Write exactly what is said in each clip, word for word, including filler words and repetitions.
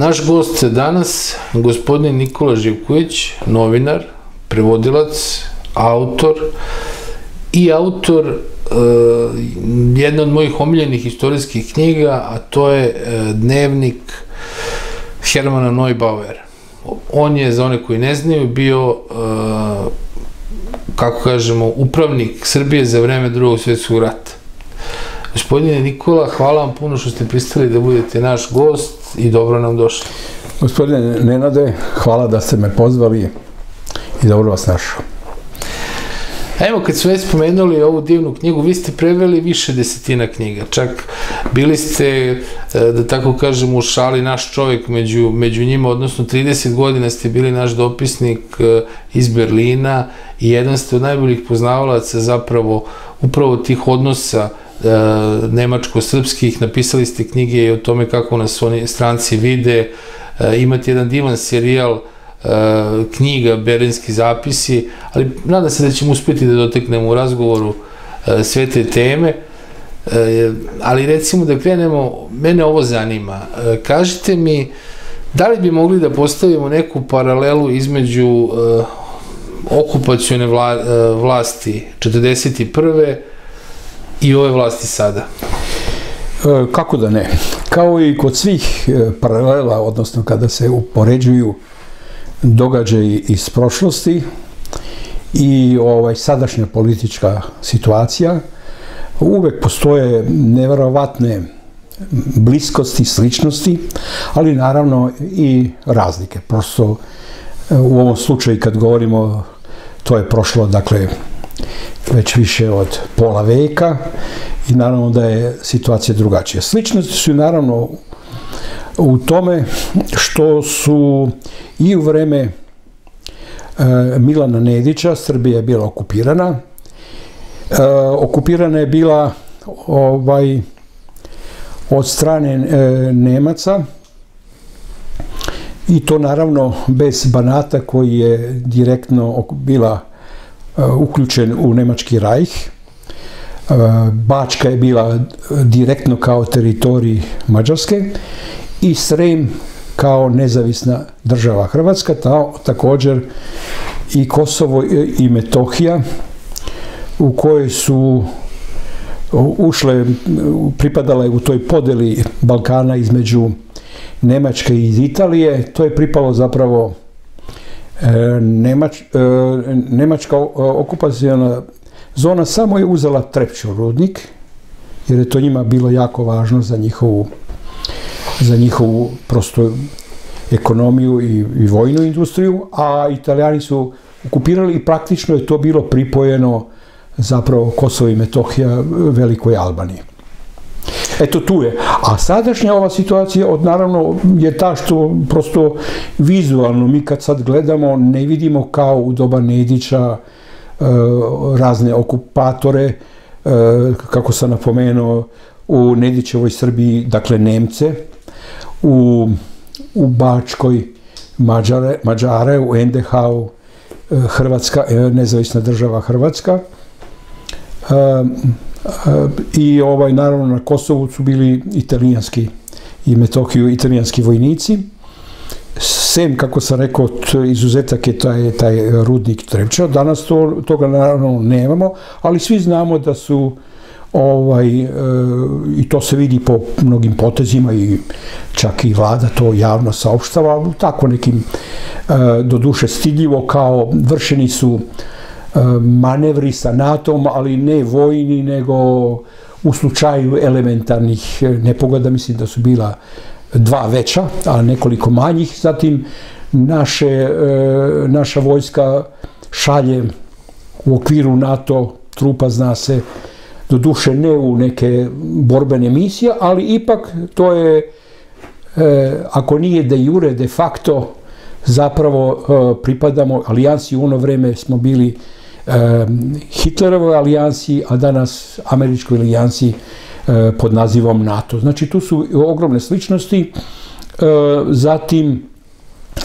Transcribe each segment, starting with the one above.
Naš gost danas, gospodin Nikola Živković, novinar, prevodilac, autor i autor jedna od mojih omiljenih istorijskih knjiga, a to je dnevnik Hermana Neubauera. On je, za one koji ne znaju, bio, kako kažemo, upravnik Srbije za vreme Drugog svjetskog rata. Gospodine Nikola, hvala vam puno što ste pristali da budete naš gost i dobro nam došli. Gospodine Nenade, hvala da ste me pozvali i dobro vas našao. Evo, kad smo već spomenuli ovu divnu knjigu, vi ste preveli više desetina knjiga, čak bili ste, da tako kažem, u šali naš čovjek među njima, odnosno trideset godina ste bili naš dopisnik iz Berlina i jedan ste od najboljih poznavalaca zapravo upravo tih odnosa nemačko-srpskih, napisali ste knjige i o tome kako nas oni stranci vide, imate jedan divan serijal knjiga, Berlinski zapisi, ali nadam se da ćemo uspjeti da doteknemo u razgovoru sve te teme, ali recimo da krenemo, mene ovo zanima, kažite mi da li bi mogli da postavimo neku paralelu između okupacione vlasti četrdeset prve i ove vlasti sada? Kako da ne, kao i kod svih paralela, odnosno kada se upoređuju događaji iz prošlosti i sadašnja politička situacija, uvek postoje neverovatne bliskosti, sličnosti, ali naravno i razlike. Prosto u ovom slučaju kad govorimo, to je prošlo dakle već više od pola veka i naravno da je situacija drugačija. Sličnosti su naravno u tome što su i u vreme Milana Nedića Srbija je bila okupirana. Okupirana je bila od strane Nemaca i to naravno bez Banata koji je direktno bila uključen u Nemački rajh. Bačka je bila direktno kao teritorij Mađarske i Srem kao nezavisna država Hrvatska, također i Kosovo i Metohija u kojoj su ušle, pripadala je u toj podeli Balkana između Nemačke i Italije, to je pripalo zapravo Nemačka okupaciona zona samo je uzela Trepču rudnik, jer je to njima bilo jako važno za njihovu za njihovu prosto ekonomiju i vojnu industriju, a Italijani su okupirali i praktično je to bilo pripojeno zapravo Kosovo i Metohija Velikoj Albaniji. Eto tu je. A sadašnja ova situacija naravno je ta što prosto vizualno mi kad sad gledamo ne vidimo kao u doba Nedića razne okupatore, kako sam napomenuo, u Nedićevoj Srbiji, dakle Nemce, u Bačkoj Mađare, u en de ha-u nezavisna država Hrvatska i naravno na Kosovu su bili italijanski i Metohiju italijanski vojnici. Sem, kako sam rekao, izuzetak je taj rudnik Trepča, danas toga naravno nemamo, ali svi znamo da su i to se vidi po mnogim potezima i čak i vlada to javno saopštava, tako nekim doduše stidljivo kao vršeni su manevri sa NATO-om, ali ne vojni nego u slučaju elementarnih nepogoda, mislim da su bila dva veća, a nekoliko manjih. Zatim naša vojska šalje u okviru NATO trupa, zna se, doduše ne u neke borbene misije, ali ipak to je, ako nije de jure, de facto zapravo pripadamo alijansi. U ono vreme smo bili Hitlerovoj alijansi, a danas američkoj alijansi pod nazivom NATO. Znači tu su ogromne sličnosti. Zatim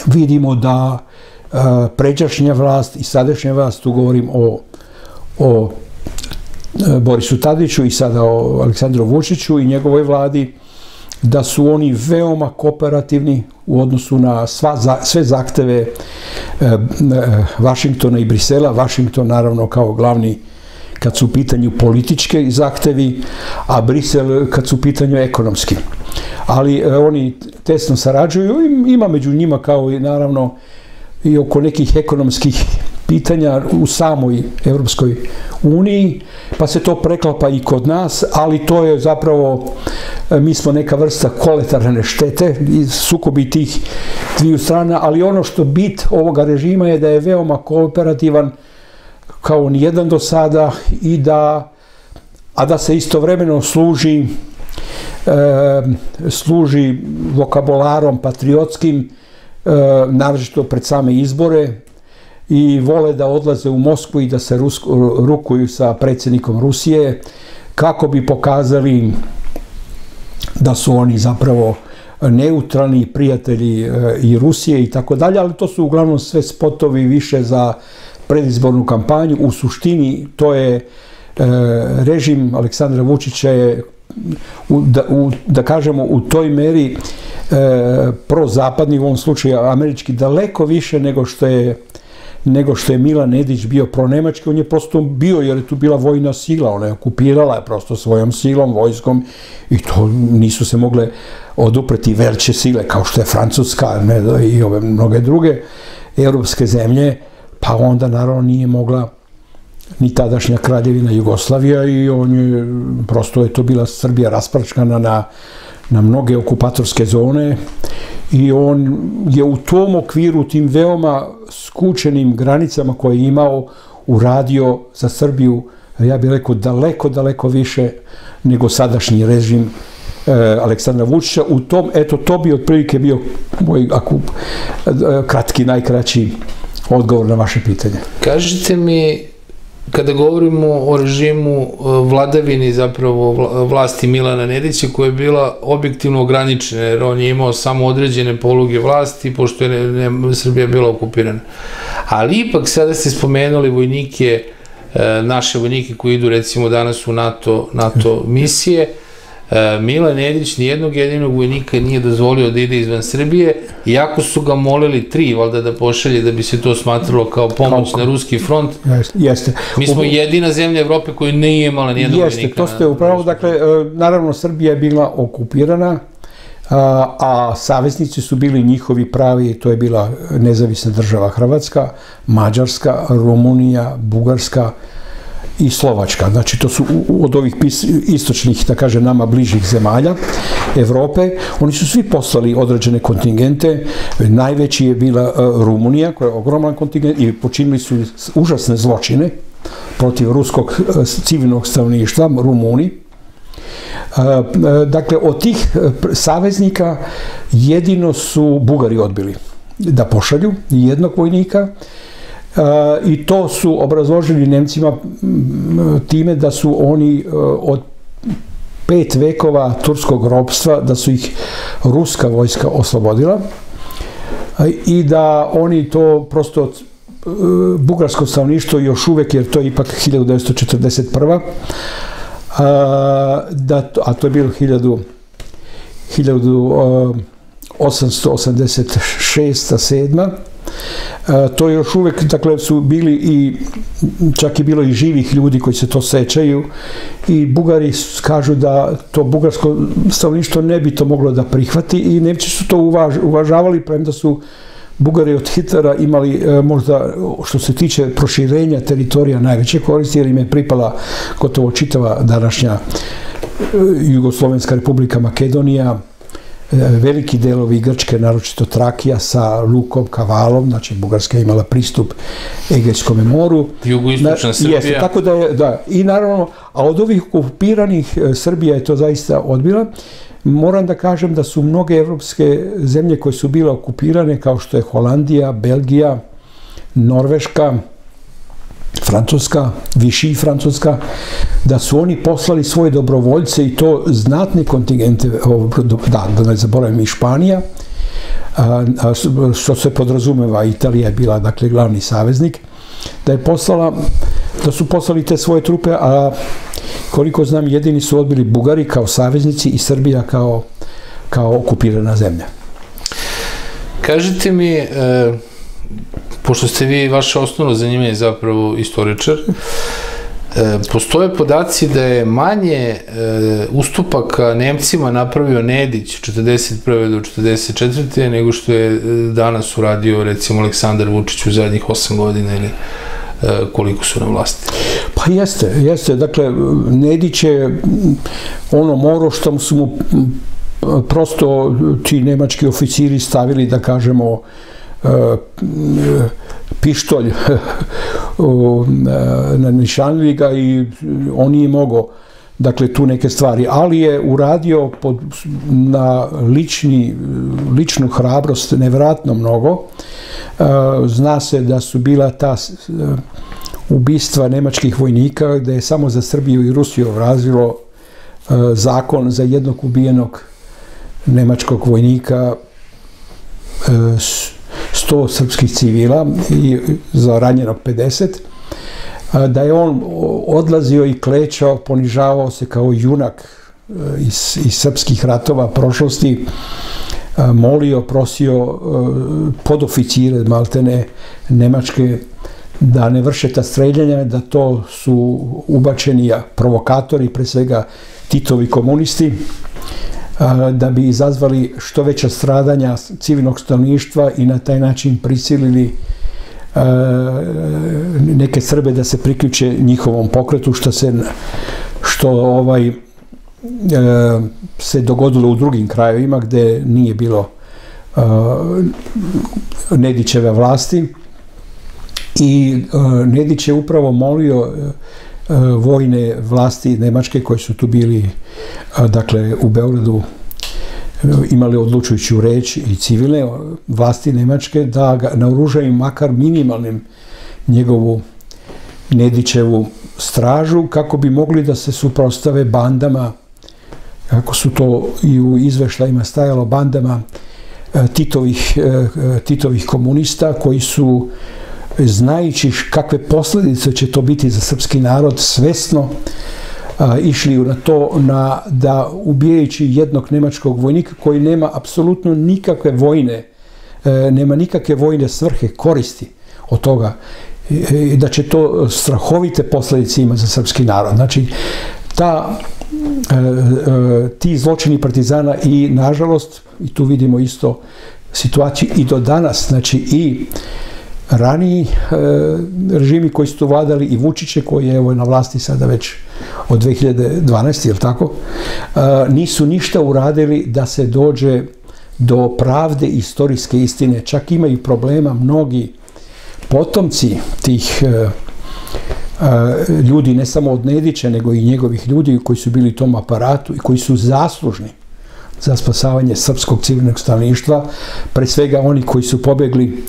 vidimo da pređašnja vlast i sadašnja vlast, tu govorim o Borisu Tadiću i sada o Aleksandru Vučiću i njegovoj vladi, da su oni veoma kooperativni u odnosu na sve zahteve Vašingtona i Brisela. Vašington, naravno, kao glavni kad su u pitanju političke zahtevi, a Brisel kad su u pitanju ekonomski. Ali oni tesno sarađuju, ima među njima kao i naravno i oko nekih ekonomskih pitanja u samoj Evropskoj uniji, pa se to preklapa i kod nas, ali to je zapravo, mi smo neka vrsta kolateralne štete, sukobi tih dviju strana, ali ono što bit ovoga režima je da je veoma kooperativan kao nijedan do sada, i da, a da se istovremeno služi služi vokabularom patriotskim, naročito pred same izbore, i vole da odlaze u Moskvu i da se rukuju sa predsjednikom Rusije kako bi pokazali da su oni zapravo neutralni prijatelji i Rusije i tako dalje, ali to su uglavnom sve spotovi više za predizbornu kampanju. U suštini to je režim Aleksandra Vučića je, da kažemo, u toj meri prozapadni, u ovom slučaju američki, daleko više nego što je nego što je Milan Nedić bio pronemački. On je prosto bio, jer je tu bila vojna sila, ona je okupirala prosto svojom silom, vojskom, i to nisu se mogle odupreti velike sile kao što je Francuska i ove mnoge druge evropske zemlje, pa onda naravno nije mogla ni tadašnja kraljevina Jugoslavija, i on je, prosto je to bila Srbija raspračkana na na mnoge okupatorske zone, i on je u tom okviru, tim veoma skučenim granicama koje je imao, uradio za Srbiju, ja bih rekao, daleko, daleko više nego sadašnji režim Aleksandra Vučića. U tom, eto, to bi otprilike bio moj kratki, najkraći odgovor na vaše pitanje. Kažite mi, kada govorimo o režimu vladavini, zapravo vlasti Milana Nedića, koja je bila objektivno ograničena, jer on je imao samo određene poluge vlasti, pošto je Srbija bila okupirana. Ali ipak sada ste spomenuli vojnike, naše vojnike koji idu recimo danas u NATO misije. Milan Nedić nijednog jedinog vojnika nije dozvolio da ide izvan Srbije, iako su ga molili tri, valjda, da pošalje, da bi se to smatralo kao pomoć na ruski front. Mi smo jedina zemlja Evrope koja nije imala nijednog vojnika. Jeste, to ste upravo, dakle, naravno Srbija je bila okupirana, a saveznici su bili njihovi pravi, to je bila nezavisna država Hrvatska, Mađarska, Rumunija, Bugarska i Slovačka. Znači, to su od ovih istočnih, da kažem, nama bližih zemalja Evrope. Oni su svi poslali određene kontingente. Najveći je bila Rumunija, koja je ogroman kontingent, i počinili su užasne zločine protiv ruskog civilnog stanovništva, Rumuni. Dakle, od tih saveznika jedino su Bugari odbili da pošalju jednog vojnika, i to su obrazložili Nemcima time da su oni od pet vekova turskog ropstva, da su ih ruska vojska oslobodila, i da oni to prosto bugarsko stanovništvo još uvek, jer to je ipak hiljadu devetsto četrdeset prva, a to je bilo hiljadu osamsto osamdeset šesta sedma, to još uvek, dakle, su bili, i čak je bilo i živih ljudi koji se to sećaju, i Bugari kažu da to bugarsko stanovništvo ne bi to moglo da prihvati, i Nemci su to uvažavali, premda su Bugari od Hitlera imali možda, što se tiče proširenja teritorija, najveće koristi, jer im je pripala gotovo čitava današnja Jugoslovenska republika Makedonija, veliki delovi Grčke, naročito Trakija sa lukom, Kavalom, znači Bugarska je imala pristup Egejskom moru. Jugoistočna Srbija. I naravno, a od ovih okupiranih Srbija je to zaista odbila. Moram da kažem da su mnoge evropske zemlje koje su bile okupirane, kao što je Holandija, Belgija, Norveška, Francuska, Viši i Francuska, da su oni poslali svoje dobrovoljce, i to znatne kontingente, da ne zaboravim i Španija, što se podrazumeva, Italija je bila, dakle, glavni saveznik, da je poslala, da su poslali te svoje trupe, a koliko znam jedini su odbili Bugari kao saveznici i Srbija kao kao okupirana zemlja. Kažite mi, pošto ste vi, vaše osnovno zanimanje je zapravo istoričar, postoje podaci da je manje ustupaka Nemcima napravio Nedić četrdeset prve do četrdeset četvrte nego što je danas uradio recimo Aleksandar Vučić u zadnjih osam godina ili koliko su na vlasti. Pa jeste, jeste. Dakle, Nedić je ono moro što su mu prosto ti nemački oficiri stavili, da kažemo, pištolj, nanišanili ga i on nije mogao, dakle, tu neke stvari, ali je uradio na ličnu hrabrost nevjerojatno mnogo. Zna se da su bila ta ubistva nemačkih vojnika, da je samo za Srbiju i Rusiju razvilo zakon za jednog ubijenog nemačkog vojnika sto srpskih civila i za ranjenog pedeset, da je on odlazio i klečao, ponižavao se kao junak iz srpskih ratova prošlosti, molio, prosio podoficire maltene nemačke da ne vrše ta streljanja, da to su ubačeni provokatori, pre svega Titovi komunisti, da bi izazvali što veća stradanja civilnog stanovništva i na taj način prisilili neke Srbe da se priključe njihovom pokretu, što ovaj se dogodilo u drugim krajevima gde nije bilo Nedićeve vlasti. I Nedić je upravo molio vojne vlasti nemačke koje su tu bili, dakle, u Beogradu imali odlučujuću reč i civilne vlasti nemačke da ga naoružaju makar minimalnim njegovu Nedićevu stražu kako bi mogli da se suprotstave bandama, kako su to i u izveštajima stajalo, bandama Titovih komunista koji su, znajući kakve posljedice će to biti za srpski narod, svesno išli na to da ubijajući jednog nemačkog vojnika koji nema apsolutno nikakve vojne, nema nikakve vojne svrhe, koristi od toga, da će to strahovite posljedice imati za srpski narod. Znači, ti zločini partizana i, nažalost, i tu vidimo isto situaciju i do danas, znači i raniji režimi koji su tu vladali i Vučiće koji je na vlasti sada već od dve hiljade dvanaeste, je li tako, nisu ništa uradili da se dođe do pravde istorijske istine. Čak imaju problema mnogi potomci tih ljudi, ne samo od Nedića, nego i njegovih ljudi koji su bili u tom aparatu i koji su zaslužni za spasavanje srpskog civilnog stanovništva, pre svega oni koji su pobegli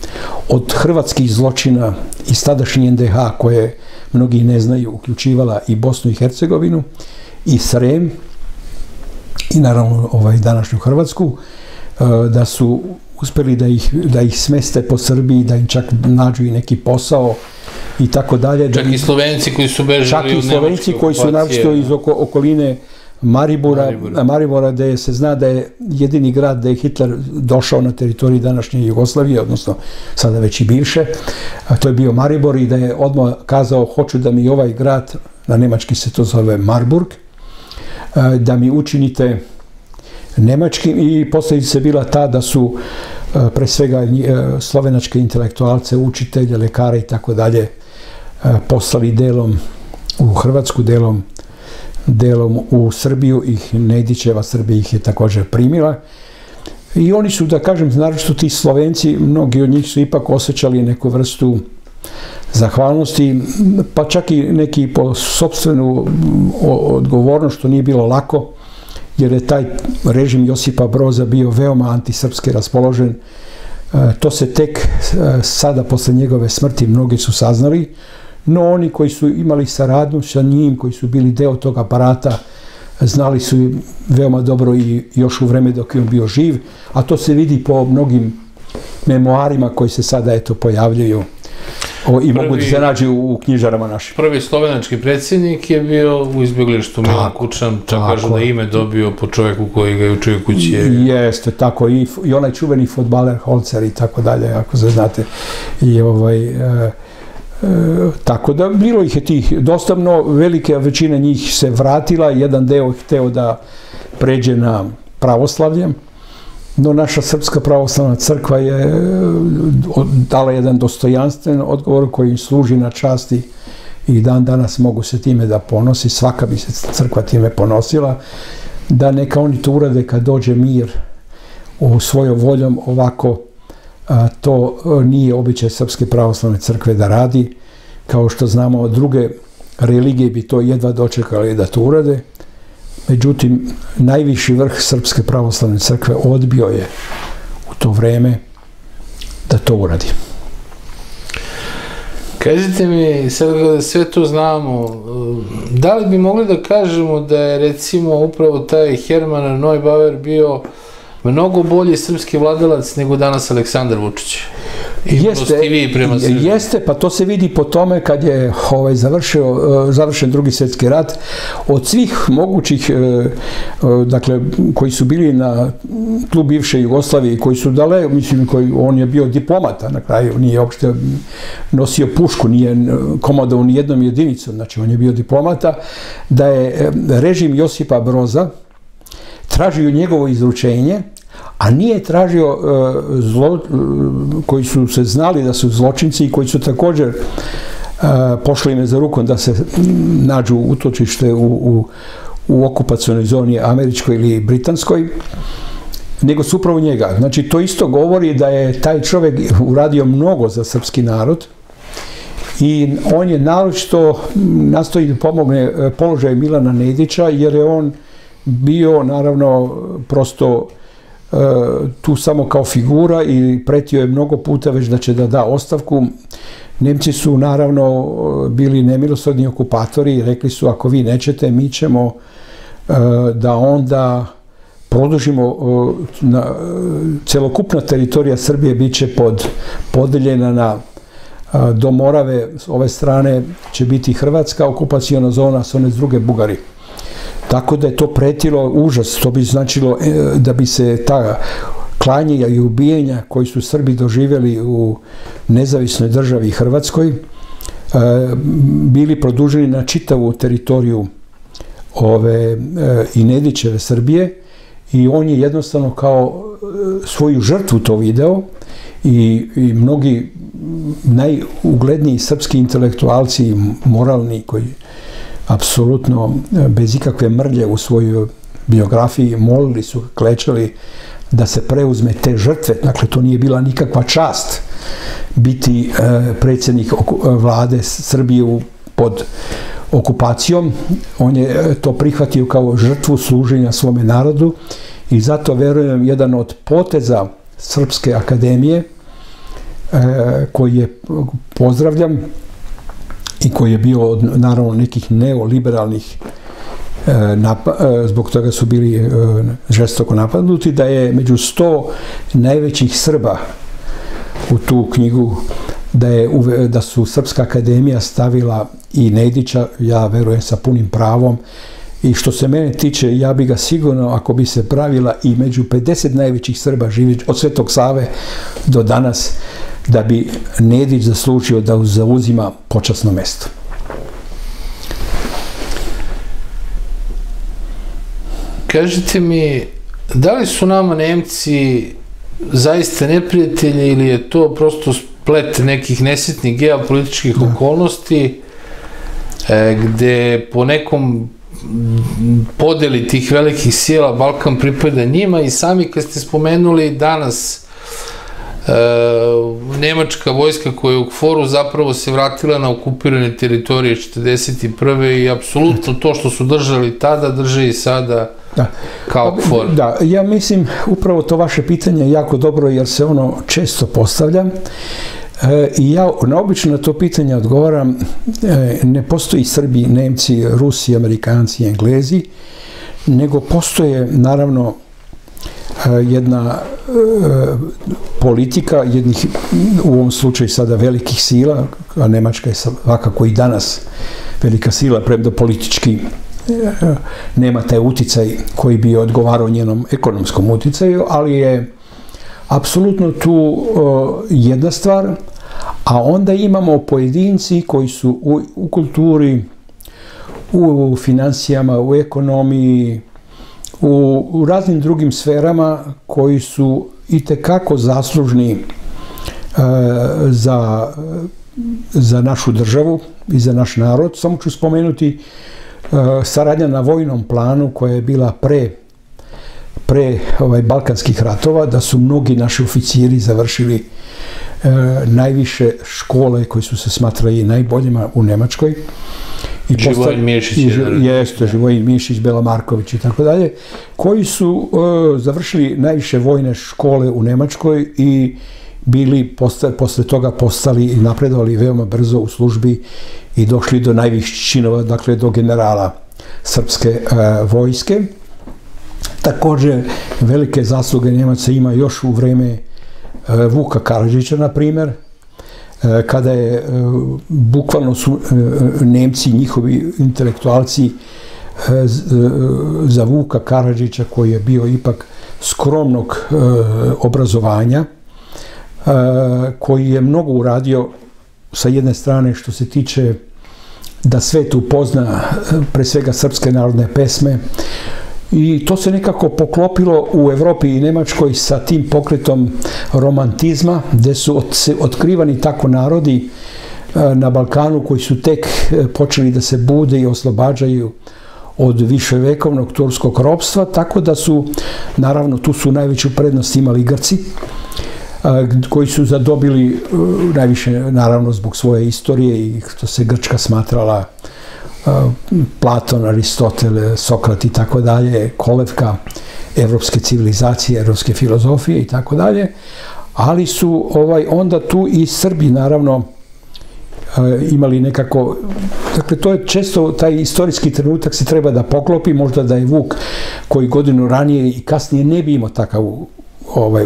od hrvatskih zločina iz tadašnje en de ha, koje mnogi ne znaju, uključivala i Bosnu i Hercegovinu, i Srem, i naravno današnju Hrvatsku, da su uspeli da ih smeste po Srbiji, da im čak nađu i neki posao i tako dalje. Čak i Slovenci koji su bežali od nemačke okupacije. Čak i Slovenci koji su naročito iz okoline Maribora, da se zna da je jedini grad da je Hitler došao na teritoriji današnje Jugoslavije, odnosno sada već i bivše, to je bio Maribor, i da je odmah kazao hoću da mi ovaj grad, na nemački se to zove Marburg, da mi učinite nemačkim, i posljedica je bila ta da su pre svega slovenačke intelektualce, učitelje, lekare i tako dalje poslali delom u Hrvatsku, delom delom u Srbiju, i Nedićeva Srbija ih je također primila. I oni su, da kažem, naročito ti Slovenci, mnogi od njih su ipak osjećali neku vrstu zahvalnosti, pa čak i neki po sopstvenu odgovornost, što nije bilo lako, jer je taj režim Josipa Broza bio veoma antisrpski raspoložen. To se tek sada, posle njegove smrti, mnogi su saznali. No, oni koji su imali saradnju sa njim, koji su bili deo tog aparata, znali su veoma dobro i još u vreme dok je on bio živ, a to se vidi po mnogim memoarima koji se sada, eto, pojavljaju I mogu da se nađe u knjižarama našim. Prvi slovenački predsjednik je bio u izbjeglištu Milan Kučan, čak kažu da ime dobio po čovjeku koji ga je učio u kući. Jeste, tako. I onaj čuveni fudbaler Holzer i tako dalje, ako se znate. I ovaj... Tako da, bilo ih je tih dostavno, velika većina njih se vratila, jedan deo hteo da pređe na pravoslavlje, no naša Srpska pravoslavna crkva je dala jedan dostojanstven odgovor koji im služi na časti i dan danas mogu se time da ponosi, svaka bi se crkva time ponosila, da neka oni to urade kad dođe mir svojom voljom, ovako to nije običaj Srpske pravoslavne crkve da radi, kao što znamo druge religije bi to jedva dočekali da to urade. Međutim, najviši vrh Srpske pravoslavne crkve odbio je u to vreme da to uradi. Kažite mi, sad kada sve to znamo, da li bi mogli da kažemo da je recimo upravo taj Herman Neubauer bio mnogo bolji srpski vladalac nego danas Aleksandar Vučić? Jeste, pa to se vidi po tome kad je završen Drugi svjetski rat. Od svih mogućih koji su bili na tlu bivše Jugoslavije i koji su dale, mislim, on je bio diplomata na kraju, nije uopšte nosio pušku, nije komandovao ni jednom jedinicom, znači on je bio diplomata, da je režim Josipa Broza tražio njegovo izručenje, a nije tražio koji su se znali da su zločinci i koji su također pošli im za rukom da se nađu u utočište u okupacionoj zoni američkoj ili britanskoj, nego su upravo njega. Znači, to isto govori da je taj čovjek uradio mnogo za srpski narod i on je naročito nastoji da pomogne položaju Milana Nedića, jer je on bio, naravno, prosto tu samo kao figura i pretio je mnogo puta već da će da da ostavku. Nemci su, naravno, bili nemilosrdni okupatori i rekli su, ako vi nećete, mi ćemo da onda produžimo, celokupna teritorija Srbije bit će podeljena na do Morave, s ove strane će biti Hrvatska okupaciona zona, s one s druge Bugari. Tako da je to pretilo užas, to bi značilo da bi se ta klanja i ubijenja koji su Srbi doživjeli u nezavisnoj državi Hrvatskoj bili produženi na čitavu teritoriju ove i Nedićeve Srbije, i on je jednostavno kao svoju žrtvu to video i mnogi najugledniji srpski intelektualci, moralni, koji apsolutno bez ikakve mrlje u svojoj biografiji molili su, klečali da se preuzme te žrtve. Dakle, to nije bila nikakva čast biti predsjednik vlade Srbije pod okupacijom. On je to prihvatio kao žrtvu služenja svome narodu i zato, verujem, jedan od poteza Srpske akademije koji je, pozdravljam, i koji je bio od, naravno, nekih neoliberalnih, zbog toga su bili žestoko napadnuti, da je među sto najvećih Srba u tu knjigu, da su Srpska akademija stavila i Nedića, ja verujem sa punim pravom, i što se mene tiče, ja bi ga sigurno, ako bi se pravila i među pedeset najvećih Srba živi od Svetog Save do danas, da bi Nedić zaslužio da zauzima počasno mesto. Kažite mi, da li su nama Nemci zaista neprijatelji ili je to prosto splet nekih nesitnih geopolitičkih okolnosti gde po nekom podeli tih velikih sila Balkan pripada njima? I sami kad ste spomenuli danas nemačka vojska koja je u KFOR-u zapravo se vratila na okupirane teritorije četrdeset prve i apsolutno to što su držali tada drže i sada kao KFOR. Da, ja mislim upravo to vaše pitanje je jako dobro jer se ono često postavlja i ja naobično na to pitanje odgovaram, ne postoji Srbi, Nemci, Rusi, Amerikanci i Englezi, nego postoje, naravno, jedna politika jednih, u ovom slučaju sada velikih sila, a Nemačka je svakako i danas velika sila, premda politički nema taj uticaj koji bi odgovarao njenom ekonomskom uticaju, ali je apsolutno tu jedna stvar, a onda imamo pojedinci koji su u kulturi, u financijama, u ekonomiji, u raznim drugim sferama koji su itekako zaslužni za našu državu i za naš narod. Samo ću spomenuti saradnja na vojnom planu koja je bila pre pre balkanskih ratova, da su mnogi naši oficiri završili najviše škole koje su se smatrali najboljima u Nemačkoj. Živojin Mišić. Jeste, Živojin Mišić, Bela Marković i tako dalje, koji su završili najviše vojne škole u Nemačkoj i bili posle toga postali i napredovali veoma brzo u službi i došli do najviših činova, dakle do generala srpske vojske. Također, velike zasluge Njemaca ima još u vreme Vuka Karadžića, na primjer, kada je, bukvalno su Nemci, njihovi intelektualci za Vuka Karadžića, koji je bio ipak skromnog obrazovanja, koji je mnogo uradio sa jedne strane što se tiče da svet upozna pre svega srpske narodne pesme, i to se nekako poklopilo u Evropi i Nemačkoj sa tim pokretom romantizma, gde su otkrivani tako narodi na Balkanu koji su tek počeli da se bude i oslobađaju od viševekovnog turskog ropstva, tako da su, naravno, tu su najveću prednost imali Grci, koji su zadobili najviše, naravno, zbog svoje istorije i što se Grčka smatrala, Platon, Aristotel, Sokrat i tako dalje, kolevka evropske civilizacije, evropske filozofije i tako dalje, ali su onda tu i Srbi, naravno, imali nekako, dakle, to je često, taj istorijski trenutak se treba da poklopi, možda da je Vuk koji godinu ranije i kasnije ne bi imao takav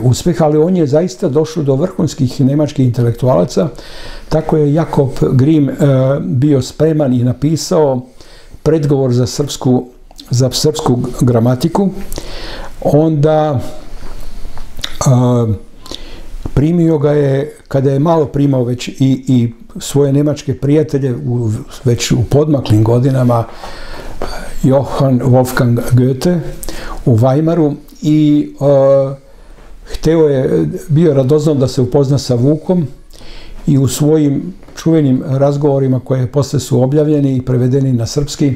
uspeh, ali on je zaista došao do vrhunskih nemačkih intelektualaca. Tako je Jakob Grim bio spreman i napisao predgovor za srpsku za srpsku gramatiku. Onda primio ga je, kada je malo primao već i svoje nemačke prijatelje već u podmaklim godinama, Johan Volfgang Gete u Weimaru, i hteo je, bio radoznao da se upozna sa Vukom, i u svojim čuvenim razgovorima koje posle su objavljeni i prevedeni na srpski,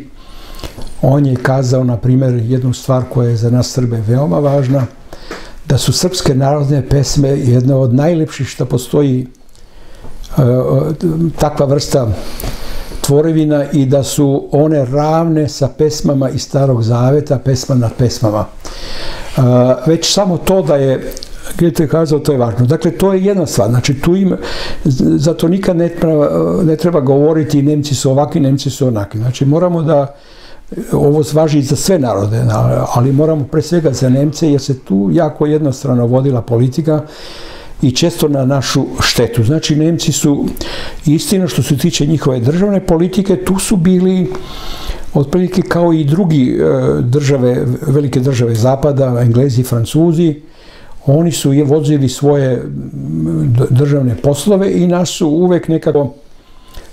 on je kazao, na primjer, jednu stvar koja je za nas Srbe veoma važna, da su srpske narodne pesme jedna od najlepših što postoji takva vrsta tvorevina, i da su one ravne sa pesmama iz Starog Zaveta, pesma nad pesmama. Već samo to da je Gete kazao, to je važno. Dakle, to je jedna stvar. Znači, tu im, zato nikad ne treba govoriti Nemci su ovakvi, Nemci su onakvi. Znači, moramo da, ovo važi za sve narode, ali moramo pre svega za Nemce, jer se tu jako jednostrano vodila politika i često na našu štetu. Znači, Nemci su, istina što se tiče njihove državne politike, tu su bili otprilike kao i drugi države, velike države Zapada, Englezi, Francuzi. Oni su vodili svoje državne poslove i nas su uvek nekako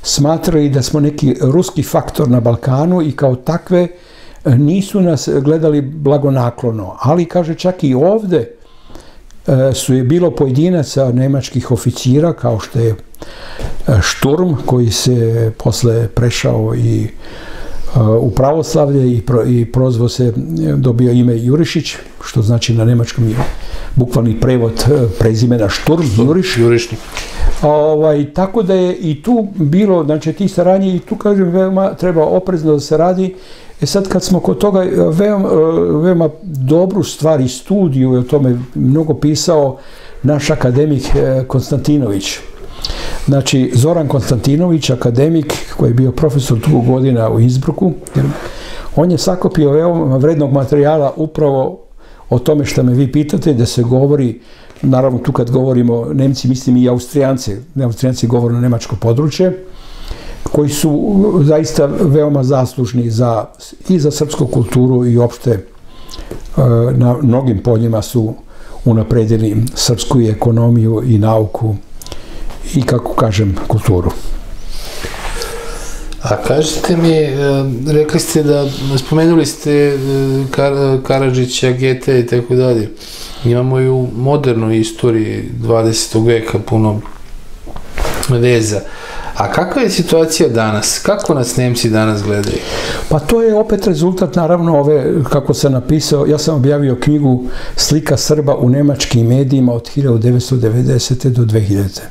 smatrali da smo neki ruski faktor na Balkanu, i kao takve nisu nas gledali blagonaklono. Ali, kaže, čak i ovde su je bilo pojedinaca nemačkih oficira, kao što je Šturm, koji se posle prešao i u pravoslavlje i prozvao se, dobio ime Jurišić, što znači na nemačkom je bukvalni prevod prezimena Šturm, Juriš. Tako da je i tu bilo, znači, ti saradnje, i tu, kažem, veoma treba oprezno da se radi. E sad, kad smo kod toga, veoma dobru stvar i studiju je o tome mnogo pisao naš akademik Konstantinović. Znači, Zoran Konstantinović, akademik koji je bio profesor dugo godina u Innsbrucku, on je sakupio vrednog materijala upravo o tome što me vi pitate, da se govori, naravno tu kad govorimo Nemci, mislim i Austrijance, Austrijance govorno nemačko područje, koji su zaista veoma zaslužni i za srpsku kulturu i opšte na mnogim poljima su unapredili srpsku ekonomiju i nauku i, kako kažem, kulturu. A kažete mi, rekli ste da, spomenuli ste Karadžića, Gete i tako dalje. Imamo i u modernoj istoriji dvadesetog veka puno veza. A kakva je situacija danas? Kako nas Nemci danas gledaju? Pa to je opet rezultat, naravno, ove, kako sam napisao, ja sam objavio knjigu Slika Srba u nemačkim medijima od hiljadu devetsto devedesete. do dve hiljade.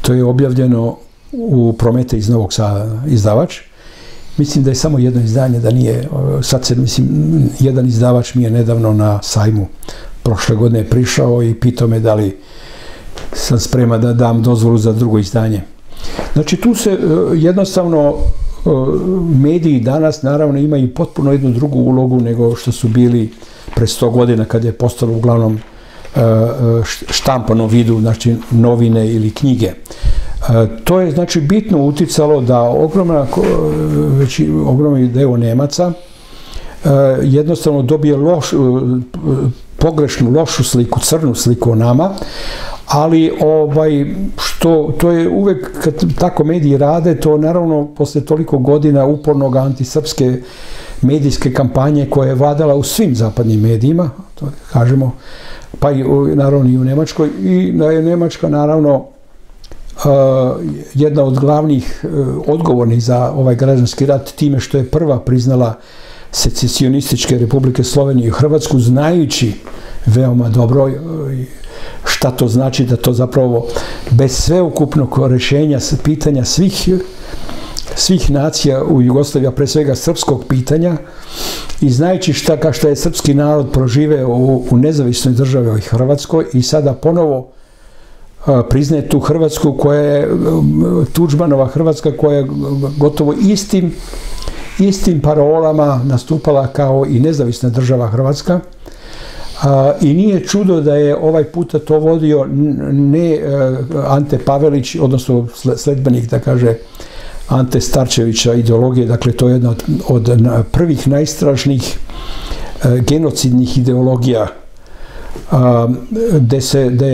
To je objavljeno u Promete iz Novog Sada, izdavač. Mislim da je samo jedno izdanje, da nije, sad se, mislim, jedan izdavač mi je nedavno na sajmu prošle godine prišao i pitao me da li sam sprema da dam dozvolu za drugo izdanje. Znači, tu se jednostavno mediji danas, naravno, imaju potpuno jednu drugu ulogu nego što su bili pre sto godina, kad je postalo uglavnom štampano vidu, znači novine ili knjige. To je, znači, bitno uticalo da ogromni deo Nemaca jednostavno dobije pogrešnu, lošu sliku, crnu sliku o nama, ali što, to je uvek, kad tako mediji rade, to naravno posle toliko godina upornog antisrpske medijske kampanje koja je vladala u svim zapadnim medijima, to kažemo, pa i naravno i u Nemačkoj, i da je Nemačka naravno jedna od glavnih odgovornih za ovaj građanski rat time što je prva priznala secesionističke republike Slovenije i Hrvatsku, znajući veoma dobro šta to znači da to zapravo bez sveukupnog rešenja pitanja svih svih nacija u Jugoslaviji, pre svega srpskog pitanja, i znajući šta kao što je srpski narod proživeo u nezavisnoj državi Hrvatskoj i sada ponovo priznaje tu Hrvatsku koja je Tuđmanova Hrvatska, koja je gotovo istim istim parolama nastupala kao i nezavisna država Hrvatska, i nije čudo da je ovaj puta to vodio ne Ante Pavelić, odnosno sledbenik, da kaže, Ante Starčevića ideologije. Dakle, to je jedna od prvih najstrašnijih genocidnih ideologija, gde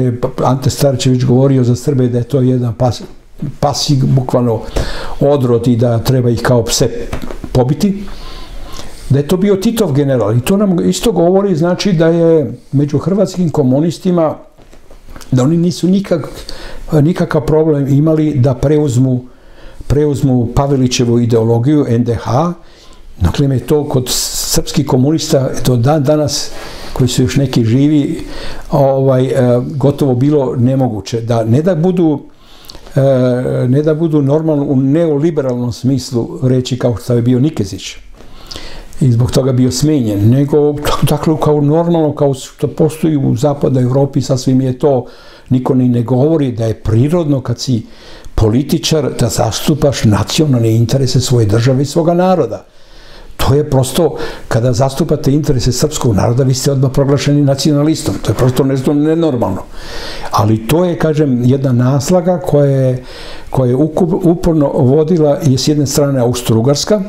je Ante Starčević govorio za Srbe da je to jedan pas ih bukvalno odrodi, da treba ih kao pse pobiti, da je to bio Titov general. I to nam isto govori, znači, da je među hrvatskim komunistima, da oni nisu nikakav problem imali da preuzmu Pavelićevu ideologiju en de ha. Dakle, me to kod srpskih komunista do dan danas, koji su još neki živi, gotovo bilo nemoguće. Da ne da budu ne da budu normalno u neoliberalnom smislu reći kao što je bio Nikezić i zbog toga bio smenjen, nego dakle kao normalno, kao što postoji u zapadnoj Evropi, sasvim je to, niko ni ne govori da je prirodno kad si političar da zastupaš nacionalne interese svoje države i svoga naroda. To je prosto, kada zastupate interese srpskog naroda, vi ste odmah proglašeni nacionalistom. To je prosto nešto nenormalno. Ali to je, kažem, jedna naslaga koja je uporno vodila je s jedne strane Austro-Ugarska,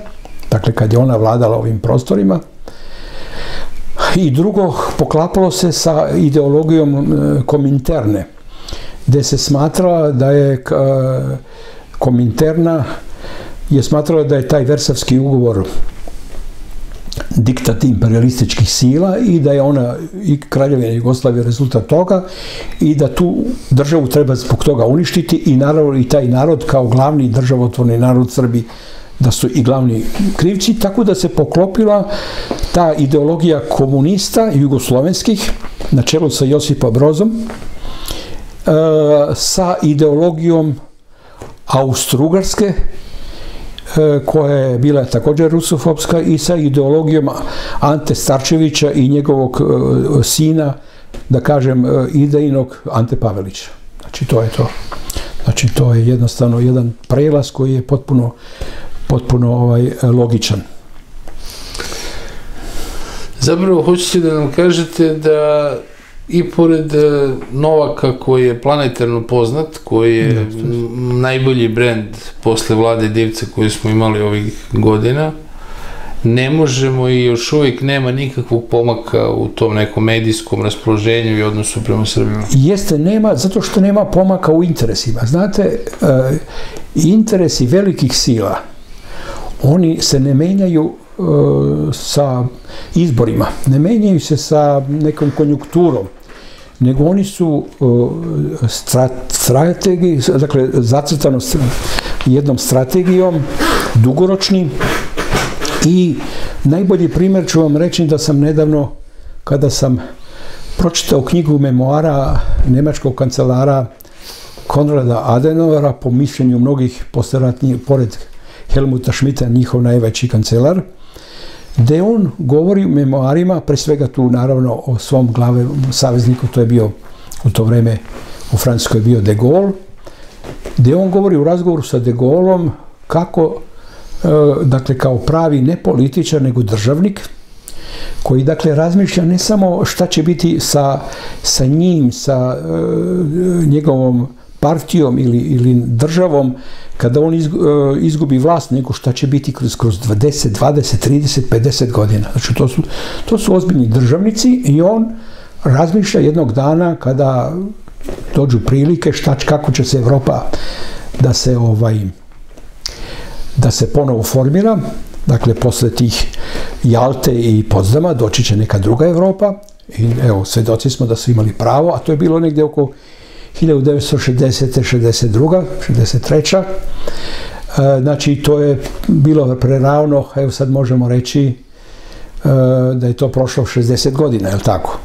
dakle kad je ona vladala ovim prostorima, i drugo, poklapalo se sa ideologijom Kominterne, gde se smatrala da je Kominterna je smatrala da je taj Versavski ugovor diktat imperialističkih sila i da je ona i Kraljevina Jugoslavije rezultat toga i da tu državu treba zbog toga uništiti i naravno i taj narod kao glavni državotvorni narod Srbi da su i glavni krivci, tako da se poklopila ta ideologija komunista jugoslovenskih na čelu sa Josipom Brozom sa ideologijom Austro-Ugarske koja je bila također rusofobska i sa ideologijom Ante Starčevića i njegovog sina, da kažem, idejnog Ante Pavelića. Znači, to je to. Znači, to je jednostavno jedan prelaz koji je potpuno logičan. Zapravo, hoćete da nam kažete da i pored Novaka, koji je planetarno poznat, koji je najbolji brend posle Vlade Divca koju smo imali ovih godina, ne možemo i još uvijek nema nikakvog pomaka u tom nekom medijskom raspoloženju i odnosu prema Srbima. Jeste, nema, zato što nema pomaka u interesima. Znate, interesi velikih sila, oni se ne menjaju sa izborima, ne menjaju se sa nekom konjunkturom, nego oni su strategiji, dakle, zacrtano jednom strategijom, dugoročnim. I najbolji primjer ću vam reći da sam nedavno, kada sam pročitao knjigu memoara nemačkog kancelara Konrada Adenauera, po mišljenju mnogih posleratnih, pored Helmuta Šmita, njihov najveći kancelar, gde on govori u memoarima, pre svega tu naravno o svom glavnom savezniku, to je bio u to vreme u Francuskoj je bio De Gaulle, gde on govori u razgovoru sa De Gaulleom kako, dakle, kao pravi ne političar, nego državnik, koji, dakle, razmišlja ne samo šta će biti sa njim, sa njegovom partijom ili državom kada on izgubi vlast, nego šta će biti kroz deset, dvadeset, trideset, pedeset godina. Znači, to su ozbiljni državnici i on razmišlja jednog dana kada dođu prilike šta, kako će se Evropa da se ovaj da se ponovo formira, dakle, posle tih Jalte i Potsdama doći će neka druga Evropa i evo, svedoci smo da su imali pravo, a to je bilo negdje oko hiljadu devetsto šezdesete, šezdeset druge, šezdeset treće Znači, to je bilo preravno, evo sad možemo reći da je to prošlo šezdeset godina, je li tako?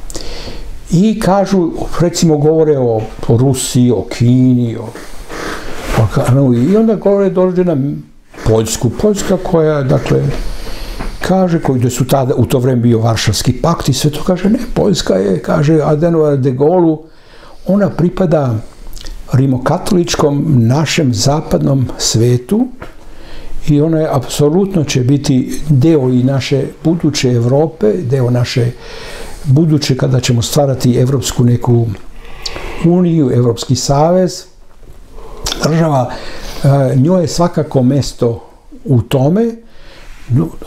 I kažu, recimo, govore o Rusiji, o Kini, o i onda govore dođe na Poljsku, Poljska koja, dakle, kaže, koji su tada u to vreme bio Varšavski pakt i sve to, kaže, ne, Poljska je, kaže Adenauer De Gaullu, ona pripada rimokatoličkom našem zapadnom svetu i ona je apsolutno će biti deo i naše buduće Evrope, deo naše buduće kada ćemo stvarati Evropsku neku uniju, Evropski savez, država, njoj je svakako mesto u tome.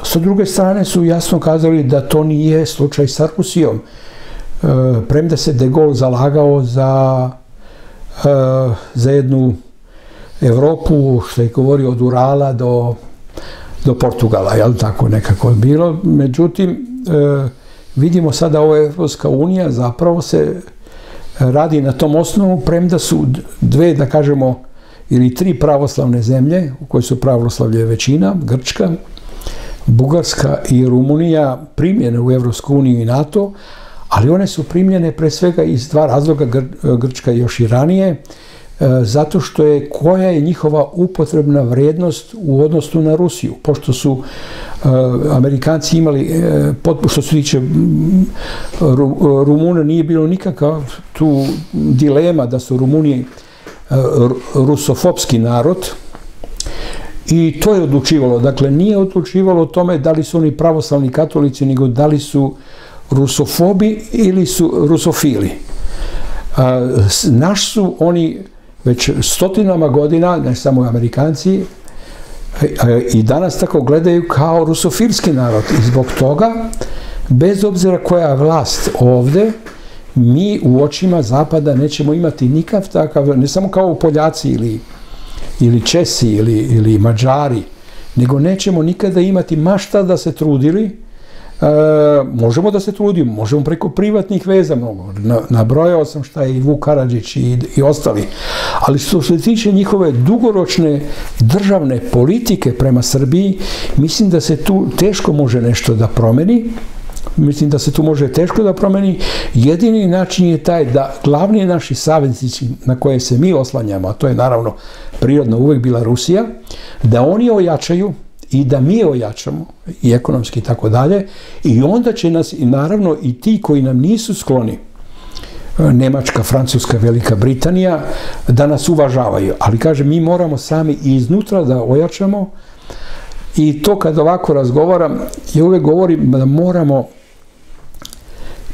Sa druge strane su jasno kazali da to nije slučaj sa Rusijom. Premda se De Gaulle zalagao za jednu Evropu, što je govorio od Urala do Portugala, je li tako nekako bilo. Međutim, vidimo sada ova Evropska unija zapravo se radi na tom osnovu, premda su dve, da kažemo, ili tri pravoslavne zemlje, u kojoj su pravoslavlje većina, Grčka, Bugarska i Rumunija, primljene u Evropsku uniju i NATO, ali one su primljene pre svega iz dva razloga, Grčka još i ranije, zato što je koja je njihova upotrebna vrednost u odnosu na Rusiju, pošto su Amerikanci imali, što se tiče Rumuna, nije bilo nikakav tu dilema da su Rumuniji rusofopski narod i to je odlučivalo, dakle, nije odlučivalo o tome da li su oni pravoslavni katolici, nego da li su rusofobi ili su rusofili. Naš su oni već stotinama godina, ne samo Amerikanci, i danas tako gledaju kao rusofilski narod i zbog toga, bez obzira koja je vlast ovde, mi u očima Zapada nećemo imati nikakav takav, ne samo kao Poljaci ili Česi ili Mađari, nego nećemo nikada imati ma šta da se trudili. Možemo da se trudimo, možemo preko privatnih veza mnogo. Nabrojao sam šta je i Vuk Karadžić i ostali. Ali što se tiče njihove dugoročne državne politike prema Srbiji, mislim da se tu teško može nešto da promeni. Mislim da se tu može teško da promeni. Jedini način je taj da glavni naši saveznici na koje se mi oslanjamo, a to je naravno prirodno uvek bila Rusija, da oni ojačaju i da mi ojačamo, i ekonomski i tako dalje, i onda će nas, naravno, i ti koji nam nisu skloni, Nemačka, Francuska, Velika Britanija, da nas uvažavaju. Ali, kažem, mi moramo sami iznutra da ojačamo i to kad ovako razgovaram, ja uvek govorim da moramo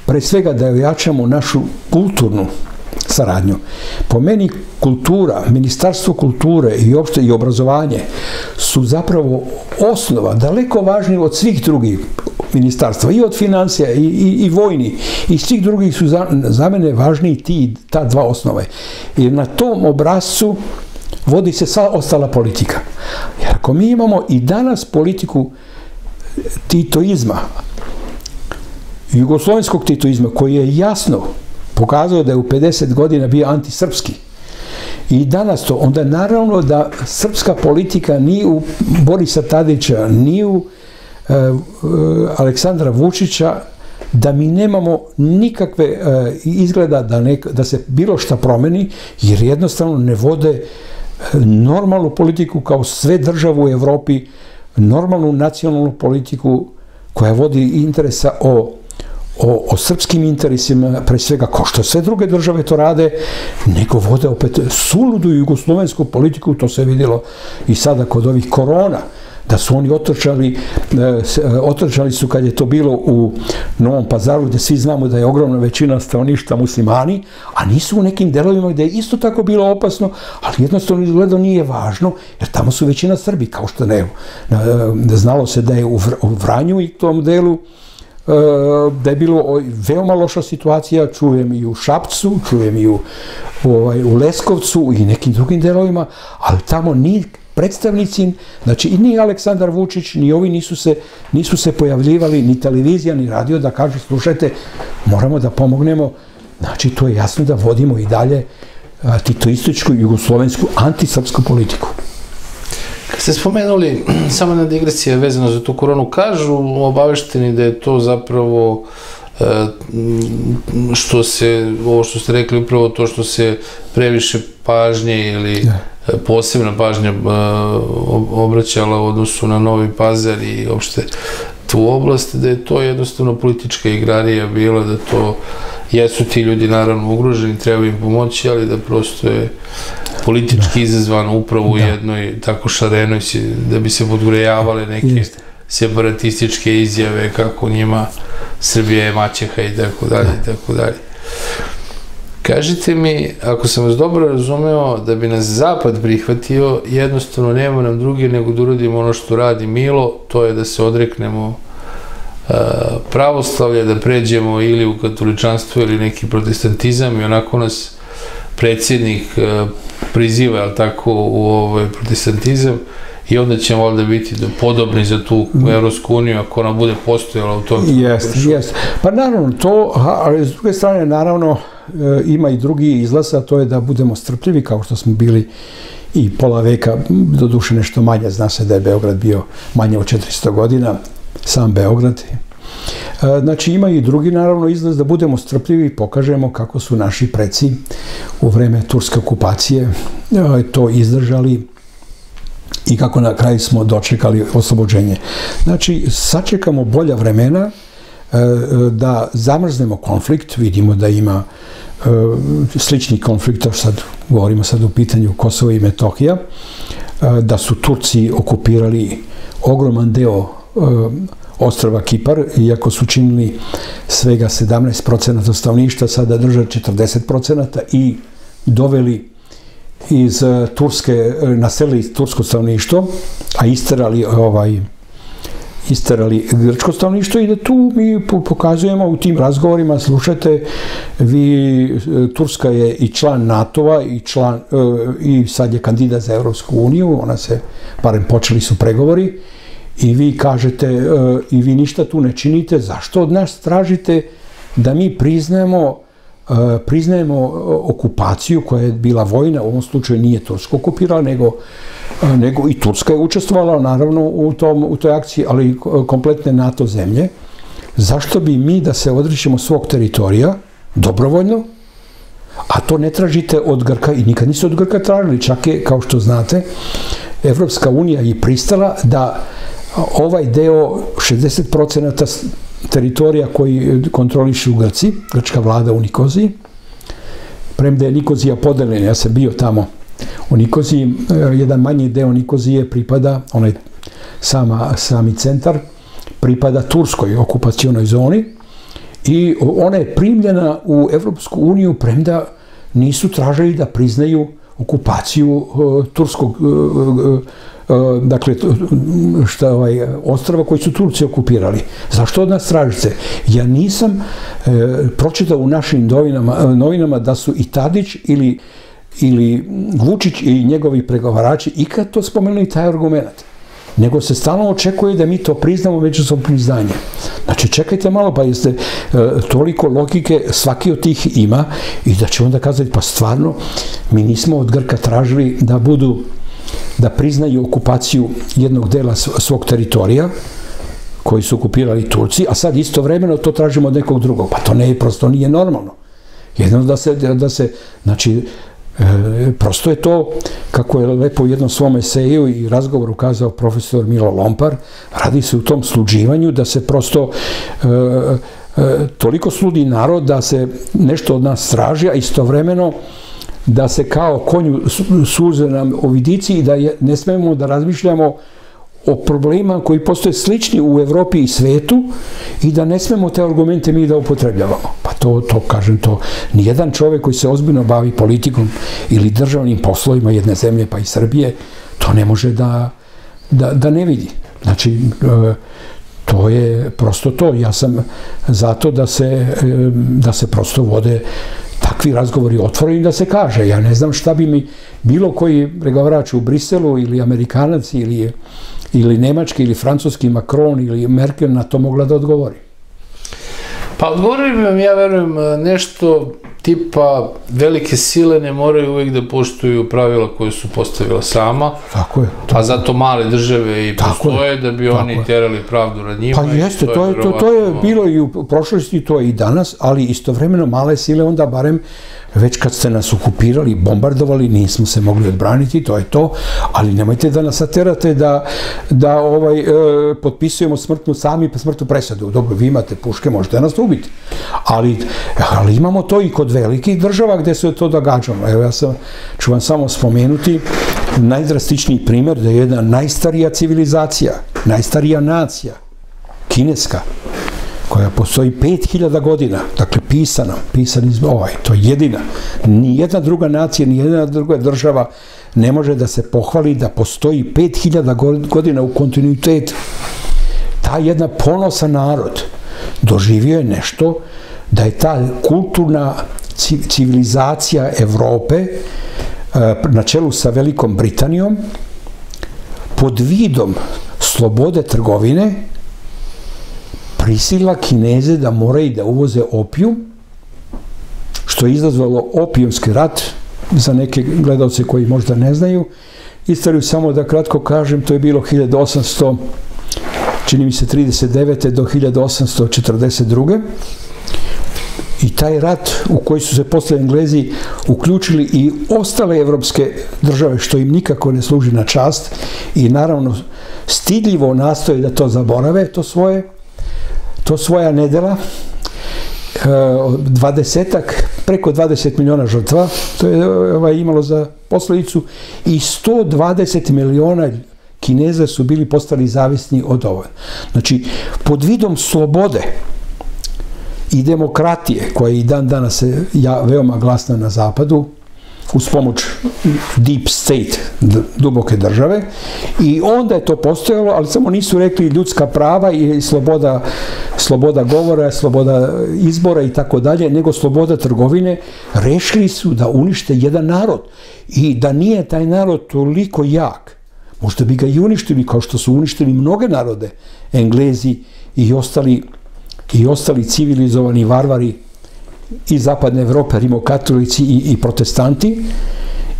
pre svega da ojačamo našu kulturnu saradnju. Po meni kultura, Ministarstvo kulture i opšte i obrazovanje su zapravo osnova daleko važnije od svih drugih ministarstva, i od financija i vojni, i svih drugih su za mene važniji ti, ta dva osnove. Jer na tom obrazcu vodi se sva ostala politika. Jer ako mi imamo i danas politiku titoizma, jugoslovenskog titoizma, koji je jasno pokazao da je u pedeset godina bio antisrpski, i danas to, onda naravno da srpska politika ni u Borisa Tadića, ni u Aleksandra Vučića, da mi nemamo nikakve izgleda da se bilo šta promeni, jer jednostavno ne vode normalnu politiku kao sve države u Evropi, normalnu nacionalnu politiku koja vodi interesa o o srpskim interesima, pre svega, kao što sve druge države to rade, nego vode opet suludu jugoslovensku politiku. To se vidjelo i sada kod ovih korona, da su oni otrčali, otrčali su kad je to bilo u Novom Pazaru, gdje svi znamo da je ogromna većina stanovništva muslimani, a nisu u nekim delovima gdje je isto tako bilo opasno, ali jednostavno izgledao nije važno, jer tamo su većina Srbi, kao što ne. Znalo se da je u Vranju i tom delu da je bilo veoma loša situacija, čujem i u Šapcu, čujem i u Leskovcu i nekim drugim delovima, ali tamo ni predstavnici, znači i ni Aleksandar Vučić, ni ovi nisu se pojavljivali, ni televizija, ni radio, da kažu, slušajte, moramo da pomognemo. Znači, to je jasno da vodimo i dalje titoističku, jugoslovensku, antisrpsku politiku. Kad ste spomenuli, samo na digresije vezano za tu koronu, kažu obavešteni da je to zapravo, što se, ovo što ste rekli, upravo to što se previše pažnje ili posebna pažnja obraćala u odnosu na Novi Pazar i uopšte tu oblast, da je to jednostavno politička igrarija bila, da to jesu ti ljudi naravno ugroženi, treba im pomoći, ali da prosto je politički izazvan upravo u jednoj tako šarenoj, da bi se podgrejavale neke separatističke izjave kako njima Srbija je maćeha i tako dalje i tako dalje. Kažite mi, ako sam vas dobro razumeo, da bi nas Zapad prihvatio, jednostavno nema nam druge nego da uradimo ono što radi Milo, to je da se odreknemo pravoslavlja, da pređemo ili u katoličanstvo ili neki protestantizam, i onako nas predsjednik priziva, ali tako, u protestantizam, i onda ćemo valjda biti podobni za tu Evropsku uniju, ako ona bude postojala u tom. Jeste, jeste. Pa naravno to, ali s druge strane, naravno, ima i drugi izlaz, a to je da budemo strpljivi, kao što smo bili i pola veka, doduše nešto manje, zna se da je Beograd bio manje od četiristo godina, sam Beograd. Znači, ima i drugi, naravno, izlaz, da budemo strpljivi i pokažemo kako su naši preci u vreme turske okupacije to izdržali i kako na kraju smo dočekali oslobođenje. Znači, sačekamo bolja vremena, da zamrznemo konflikt, vidimo da ima sličnih konflikta, sad govorimo sad u pitanju Kosova i Metohija, da su Turci okupirali ogroman deo ostrava Kipar, iako su činili svega sedamnaest procenata stanovništva, sada drže četrdeset procenata i doveli iz Turske, naselili tursko stanovništvo, a isterali ovaj isterali grčko stanovništvo, i da tu mi pokazujemo u tim razgovorima, slušajte, vi, Turska je i član NATO-a i sad je kandidat za Evropsku uniju, ona se, barem počeli su pregovori, i vi kažete, i vi ništa tu ne činite, zašto od nas tražite da mi priznajemo priznajemo okupaciju koja je bila vojna, u ovom slučaju nije Turska okupirala, nego i Turska je učestvovala naravno u toj akciji, ali i kompletne NATO zemlje. Zašto bi mi da se odričemo svog teritorija dobrovoljno, a to ne tražite od Grka i nikad nisu od Grka tražili, čak je, kao što znate, Evropska unija je pristala da ovaj deo šezdeset procenata teritorija koji kontroliši u Grci, grčka vlada u Nikoziji, premda je Nikozija podeljena, ja sam bio tamo u Nikoziji, jedan manji deo Nikozije pripada, onaj sami centar, pripada turskoj okupacionoj zoni, I ona je primljena u Evropsku uniju, premda nisu tražili da priznaju okupaciju turskog, dakle, ostrava koji su Turci okupirali. Zašto od nas tražite? Ja nisam pročitao u našim novinama da su i Tadić ili ili Vučić i njegovi pregovarači ikad to spomenuli taj argument. Nego se stalno očekuje da mi to priznamo međusobno priznanje. Znači, čekajte malo, pa jeste toliko logike svaki od tih ima i da će onda kazati, pa stvarno, mi nismo od Grka tražili da budu, da priznaju okupaciju jednog dela svog teritorija, koji su okupirali Turci, a sad istovremeno to tražimo od nekog drugog. Pa to ne je prosto, nije normalno. Jedno da se, znači, prosto je to, kako je lepo u jednom svom eseju i razgovoru kazao profesor Milo Lompar, radi se u tom sluđivanju da se prosto toliko sludi narod da se nešto od nas traži, a istovremeno da se kao konju suze nam ovidici i da ne smemo da razmišljamo o problema koji postoje slični u Evropi i svetu i da ne smemo te argumente mi da upotrebljavamo. Pa to, to kažem, to nijedan čovjek koji se ozbiljno bavi politikom ili državnim poslovima jedne zemlje, pa i Srbije, to ne može da, da, da ne vidi. Znači, to je prosto to. Ja sam zato da se, da se prosto vode takvi razgovori otvoreni da se kaže. Ja ne znam šta bi mi bilo koji pregovarač u Briselu ili Amerikanac ili je ili nemački, ili francuski, Macron, ili Merkel na to mogla da odgovori? Pa odgovorili bi vam, ja verujem, nešto tipa velike sile ne moraju uvijek da poštuju pravila koje su postavila sama, a zato male države i postoje da bi oni terali pravdu nad njima. Pa jeste, to je bilo i u prošlosti, to je i danas, ali istovremeno male sile onda barem već kad ste nas okupirali, bombardovali, nismo se mogli odbraniti, to je to, ali nemojte da nas naterate da potpisujemo smrtnu sami pa smrtnu presadu. Dobro, vi imate puške, možete nas ubiti, ali imamo to i kod velikih država gdje se to događalo. Evo, ja ću vam samo spomenuti najdrastičniji primjer da je jedna najstarija civilizacija, najstarija nacija, kineska, koja postoji pet hiljada godina, dakle pisana, pisani ovaj, to je jedina. Nijedna druga nacija, nijedna druga država ne može da se pohvali da postoji pet hiljada godina u kontinuitetu. Ta jedna ponosan narod doživio je nešto da je ta kulturna civilizacija Evrope na čelu sa Velikom Britanijom pod vidom slobode trgovine prisila Kineze da moraju da uvoze opijum, što je izazvalo opijumski rat, za neke gledalce koji možda ne znaju. Istoriju samo da kratko kažem, to je bilo hiljadu osamsto, čini mi se trideset devete do hiljadu osamsto četrdeset druge. I taj rat u koji su se posle Englezi uključili i ostale evropske države, što im nikako ne služi na čast i naravno stidljivo nastoje da to zaborave, to svoje to svoja nedela, dvadesetak, preko dvadeset miliona žrtva, to je imalo za posledicu, i sto dvadeset miliona Kineza su bili postali zavisni od ovoga. Znači, pod vidom slobode i demokratije, koja je i dan danas veoma glasna na zapadu, uz pomoć deep state, duboke države, i onda je to postojalo, ali samo nisu rekli ljudska prava i sloboda govora, sloboda izbora i tako dalje, nego sloboda trgovine. Rešili su da unište jedan narod i da nije taj narod toliko jak. Možda bi ga i uništili, kao što su uništili mnoge narode, Englezi i ostali civilizovani varvari i zapadne Evrope, rimokatolici i protestanti,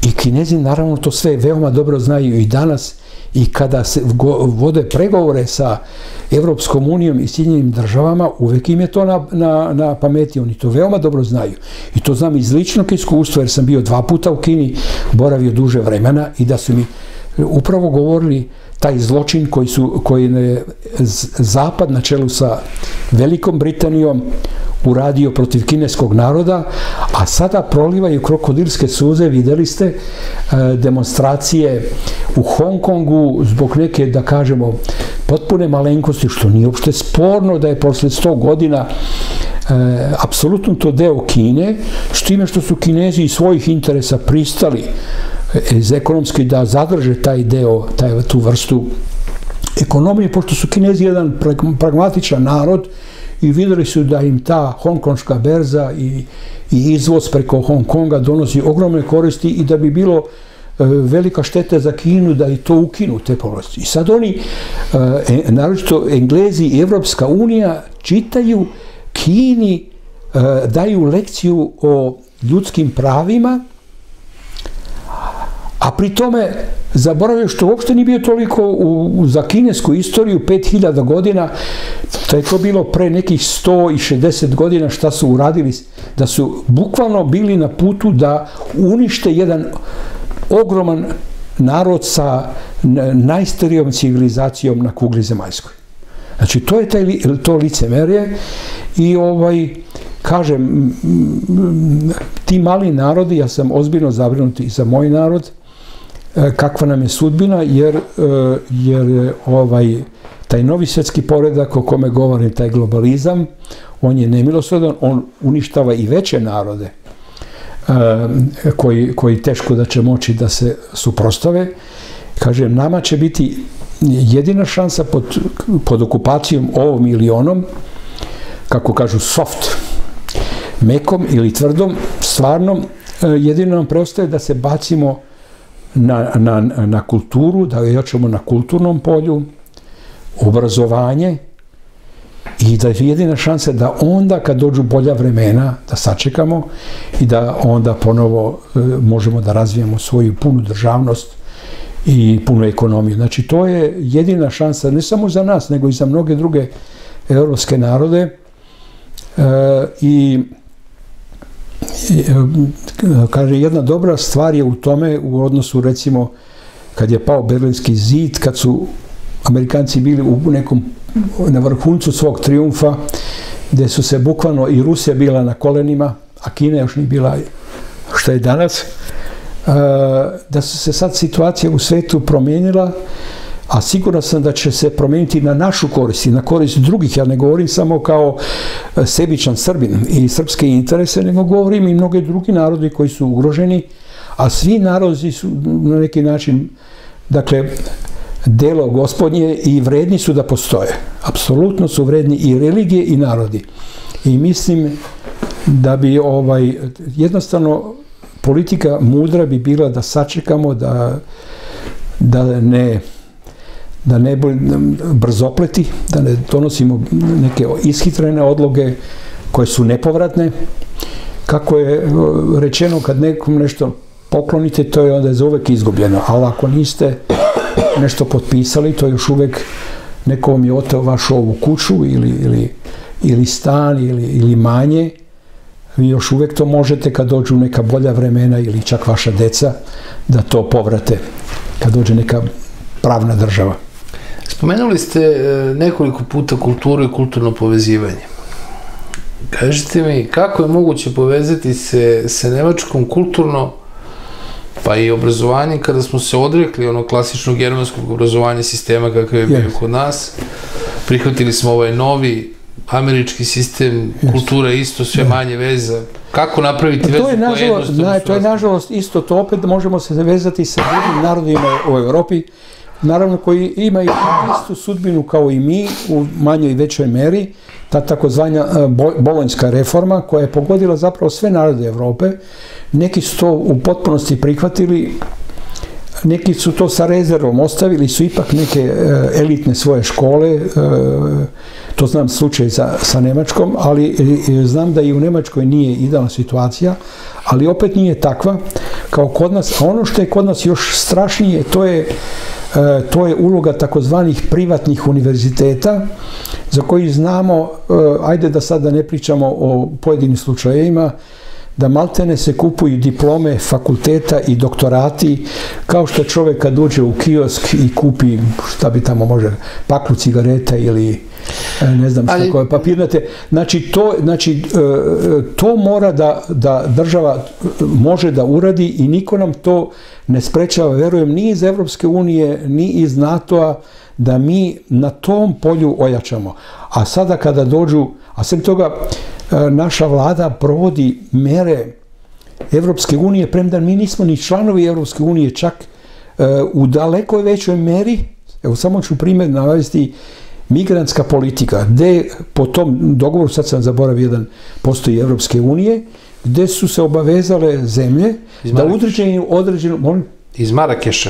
i Kinezi naravno to sve veoma dobro znaju i danas, i kada se vode pregovore sa Evropskom unijom i Sjedinjenim državama, uvek im je to na pameti, oni to veoma dobro znaju i to znam iz ličnog iskustva, jer sam bio dva puta u Kini, boravio duže vremena, i da su mi upravo govorili taj zločin koji je Zapad na čelu sa Velikom Britanijom uradio protiv kineskog naroda, a sada prolivaju krokodilske suze. Videli ste demonstracije u Hong Kongu zbog neke, da kažemo, potpune malenkosti, što nije uopšte sporno da je posle sto godina apsolutno to deo Kine, s time što su Kinezi iz svojih interesa pristali iz ekonomske da zadrže taj deo, tu vrstu ekonomije, pošto su Kinezi jedan pragmatičan narod i videli su da im ta hongkonška berza i izvoz preko Hong Konga donosi ogromne koristi i da bi bilo velika šteta za Kinu da i to ukinu te povlastice. I sad oni, naročito Englezi i Evropska unija, čitaju Kini, daju lekciju o ljudskim pravima, a pri tome zaboravio što uopšte nije bio toliko za kinesku istoriju pet hiljada godina, to je to bilo pre nekih sto šezdeset godina šta su uradili, da su bukvalno bili na putu da unište jedan ogroman narod sa najstarijom civilizacijom na kugli zemaljskoj. Znači, to je to licemerje i ovaj, kažem, ti mali narodi, ja sam ozbiljno zabrinut i za moj narod, kakva nam je sudbina, jer je ovaj, taj novi svjetski poredak o kome govori taj globalizam, on je nemilosredan, on uništava i veće narode koji teško da će moći da se suprostave. Kažem, nama će biti jedina šansa pod okupacijom ovom ili onom, kako kažu soft, mekom ili tvrdom, stvarnom, jedino nam preostaje da se bacimo na kulturu, da jačamo na kulturnom polju, obrazovanje, i da je jedina šansa da onda kad dođu bolja vremena da sačekamo i da onda ponovo možemo da razvijemo svoju punu državnost i punu ekonomiju. Znači, to je jedina šansa ne samo za nas, nego i za mnoge druge evropske narode i kaže, jedna dobra stvar je u tome u odnosu, recimo, kad je pao Berlinski zid, kad su Amerikanci bili u nekom na vrhuncu svog trijumfa, gde su se bukvalno i Rusija bila na kolenima, a Kina još nije bila što je danas, da su se sad situacija u svetu promijenila, a siguran sam da će se promijeniti na našu korist i na korist drugih. Ja ne govorim samo kao sebičan Srbin i srpske interese, nego govorim i mnoge drugi narodi koji su ugroženi, a svi narodi su na neki način, dakle, delo gospodnje i vredni su da postoje. Apsolutno su vredni i religije i narodi. I mislim da bi ovaj, jednostavno politika mudra bi bila da sačekamo da, da ne da ne brzopleti, da ne donosimo neke ishitrene odloge koje su nepovratne. Kako je rečeno, kad nekom nešto poklonite, to je onda za uvek izgubljeno. Ali ako niste nešto potpisali, to još uvek neko vam je oteo vašu ovu kuću ili stan ili manje, vi još uvek to možete kad dođu neka bolja vremena ili čak vaša deca da to povrate kad dođe neka pravna država. Spomenuli ste nekoliko puta kulturu i kulturno povezivanje. Kažite mi, kako je moguće povezati se sa Nemačkom kulturno, pa i obrazovanje, kada smo se odrekli ono klasičnog germanskog obrazovanja sistema kakav je bio kod nas, prihvatili smo ovaj novi američki sistem, kultura isto, sve manje veza. Kako napraviti vezu koja jednostavno? To je nažalost isto to, opet možemo se zavezati sa drugim narodima u Evropi, naravno koji imaju istu sudbinu kao i mi, u manjoj i većoj meri, ta takozvana bolonjska reforma koja je pogodila zapravo sve narode Evrope. Neki su to u potpunosti prihvatili, neki su to sa rezervom ostavili, su ipak neke elitne svoje škole, to znam slučaj sa Nemačkom, ali znam da i u Nemačkoj nije idealna situacija, ali opet nije takva kao kod nas. A ono što je kod nas još strašnije, to je to je uloga takozvanih privatnih univerziteta, za koji znamo, ajde da sada ne pričamo o pojedinim slučajevima, da maltene se kupuju diplome fakulteta i doktorati, kao što čovjek kad uđe u kiosk i kupi, šta bi tamo može, paklu cigareta ili ne znam što koje papirnate. Znači, to mora da država može da uradi i niko nam to ne sprečava, verujem, ni iz Evropske unije, ni iz NATO-a, da mi na tom polju ojačamo. A sada kada dođu, a sem toga, naša vlada provodi mere Evropske unije, premda mi nismo ni članovi Evropske unije, čak u dalekoj većoj meri, evo samo ću primjer navesti, migrantska politika, gde po tom dogovoru, sad sam zaboravio jedan, postoji Evropske unije, gde su se obavezale zemlje da u određenom... Iz Marakeša.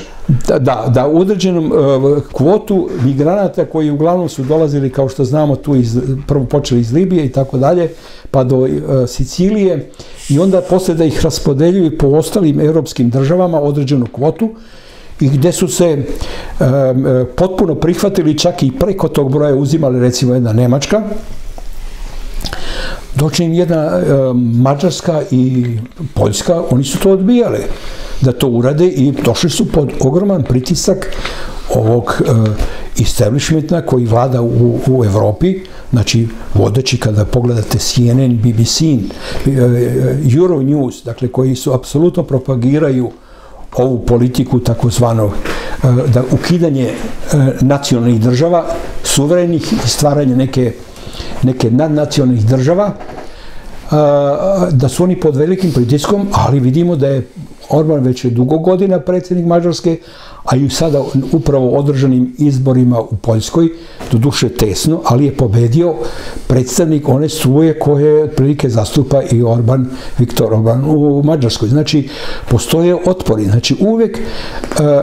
Da, u određenom kvotu migranata koji uglavnom su dolazili, kao što znamo, tu prvo počeli iz Libije i tako dalje, pa do Sicilije, i onda posle da ih raspodeljuju po ostalim evropskim državama određenu kvotu, i gde su se potpuno prihvatili, čak i preko tog broja uzimali, recimo, jedna Nemačka, dočim jedna Mađarska i Poljska, oni su to odbijale da to urade i došli su pod ogroman pritisak ovog establishmenta koji vlada u Evropi, znači vodeći, kada pogledate C N N, B B C, Euronews, dakle koji su apsolutno propagiraju ovu politiku takozvanog da ukidanje nacionalnih država, suverenih, i stvaranje neke neke nadnacionalnih država, da su oni pod velikim pritiskom, ali vidimo da je Orban već je dugo godina predsjednik Mađarske, a i sada upravo održanim izborima u Poljskoj, doduše tesno, ali je pobedio predstavnik one struje koje otprilike zastupa i Orban, Viktor Orban u Mađarskoj. Znači, postoje otpori. Znači, uvek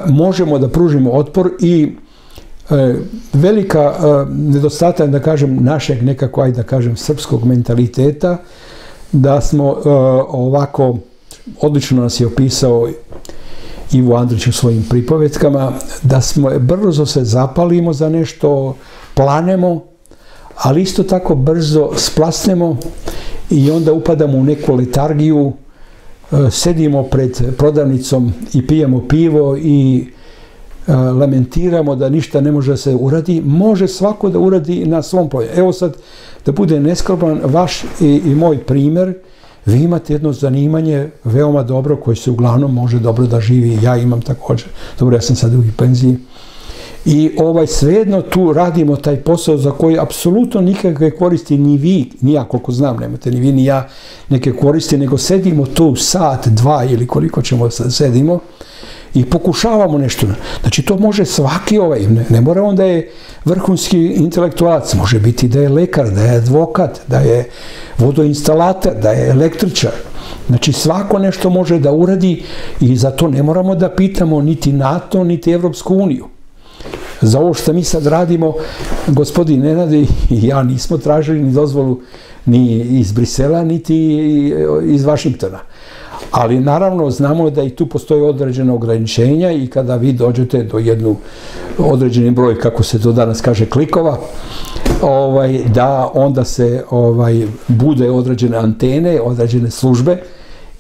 možemo da pružimo otpor i velika nedostatan, da kažem, našeg nekako, aj da kažem, srpskog mentaliteta, da smo ovako, odlično nas je opisao Ivo Andrić u svojim pripovetkama, da smo brzo se zapalimo za nešto, planemo, ali isto tako brzo splasnemo i onda upadamo u neku letargiju, sedimo pred prodavnicom i pijemo pivo i lamentiramo da ništa ne može da se uradi. Može svako da uradi na svom polju. Evo sad, da bude neskroman, vaš i moj primjer, vi imate jedno zanimanje veoma dobro, koje se uglavnom može dobro da živi. Ja imam također. Dobro, ja sam sad u penziji. I svejedno tu radimo taj posao za koji apsolutno nikakve koristi ni vi, ni ja, koliko znam, nemate ni vi, ni ja neke koristi, nego sedimo tu sat, dva ili koliko ćemo sad sedimo i pokušavamo nešto. Znači, to može svaki ovaj, ne mora on da je vrhunski intelektualac, može biti da je lekar, da je advokat, da je vodoinstalater, da je električar. Znači, svako nešto može da uradi i zato ne moramo da pitamo niti NATO, niti Evropsku uniju. Za ovo što mi sad radimo, gospodin Nenad i ja nismo tražili ni dozvolu ni iz Brisela, niti iz Vašingtona. Ali naravno znamo da i tu postoje određena ograničenja i kada vi dođete do jednu određeni broj, kako se to danas kaže, klikova, da onda se bude određene antene, određene službe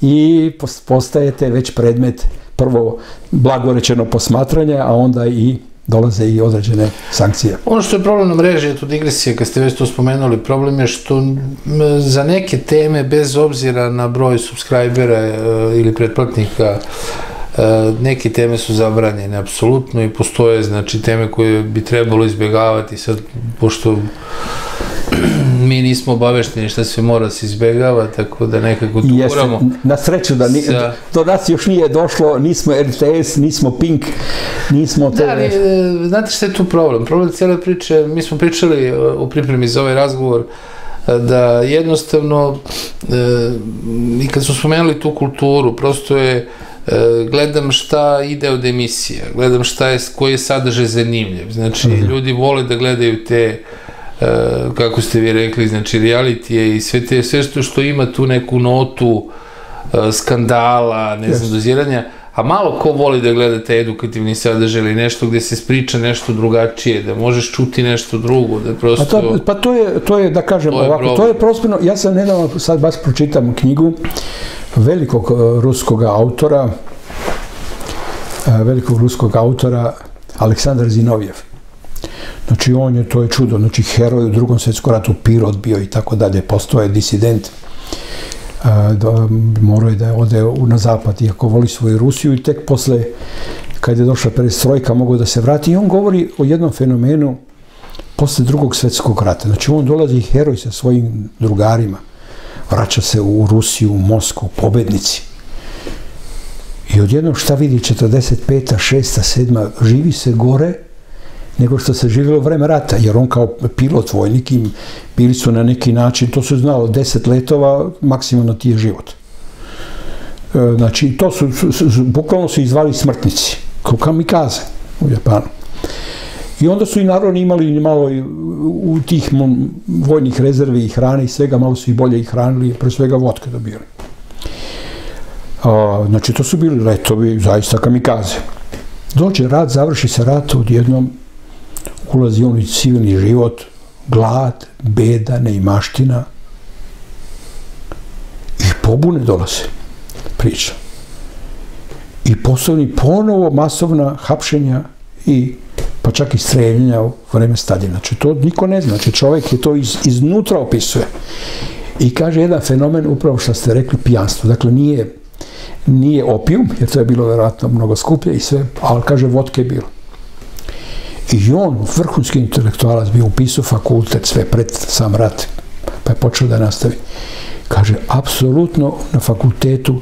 i postajete već predmet, prvo blagorečeno posmatranja, a onda i dolaze i određene sankcije. Ono što je problem na mreži, je tu digresija, kad ste već to spomenuli, problem je što za neke teme, bez obzira na broj subscribera ili pretplatnika, neke teme su zabranjene, apsolutno, i postoje, znači, teme koje bi trebalo izbjegavati. Sad, pošto mi nismo obavešteni šta se mora se izbjegava, tako da nekako tu moramo... Na sreću da do nas još nije došlo, nismo R T S, nismo Pink, nismo T V. Da, ali znate šta je tu problem? Problem cijele priče, mi smo pričali u pripremi za ovaj razgovor, da jednostavno, i kad smo spomenuli tu kulturu, prosto je, gledam šta ide od emisija, gledam koji je sadržaj zanimljiv. Znači, ljudi vole da gledaju te, kako ste vi rekli, znači realitije i sve što ima tu neku notu skandala, ne znam, doziranja, a malo ko voli da gleda te edukativni sadržaj ili nešto gdje se spriča nešto drugačije, da možeš čuti nešto drugo, da prosto... Pa to je, da kažem ovako, to je prospjeno, ja sam nedavno, sad vas pročitam knjigu velikog ruskog autora, velikog ruskog autora Aleksandra Zinovjev. Znači, on je, to je čudo, znači, heroj u drugom svjetskom ratu, pirot bio i tako dalje, postoje disident, morao je da ode na zapad, iako voli svoju Rusiju, i tek posle, kad je došla perestrojka, mogao da se vrati, i on govori o jednom fenomenu posle drugog svjetskog rata. Znači, on dolazi heroj sa svojim drugarima, vraća se u Rusiju, u Moskvu, pobednici. I odjednom šta vidi četrdeset peta, šesta, sedma, živi se gore nego što se živjelo vreme rata, jer on kao pilot, vojnik, bili su na neki način, to su znalo, deset letova, maksimalno ti je život. Znači, to su, bukvalno su izvali smrtnici, kao kamikaze u Japanu. I onda su i naravno imali malo u tih vojnih rezervi i hrane i svega, malo su i bolje ih hranili, pre svega vodke dobili. Znači, to su bili letovi, zaista kamikaze. Dođe rat, završi se rat, odjednom ulazi on u civilni život, glad, beda, neimaština i pobune dolaze, priča. I poslovni ponovo masovna hapšenja i pa čak i streljenja u vreme Staljina. Znači, to niko ne zna. Znači, čovjek je to iznutra opisuje. I kaže jedan fenomen, upravo što ste rekli, pijanstvo. Dakle, nije Nije opijum, jer to je bilo vjerojatno mnogo skuplje i sve, ali kaže vodke je bilo. I on, vrhunski intelektualac, bio upisao fakultet, sve pred sam rat, pa je počeo da nastavi. Kaže, apsolutno na fakultetu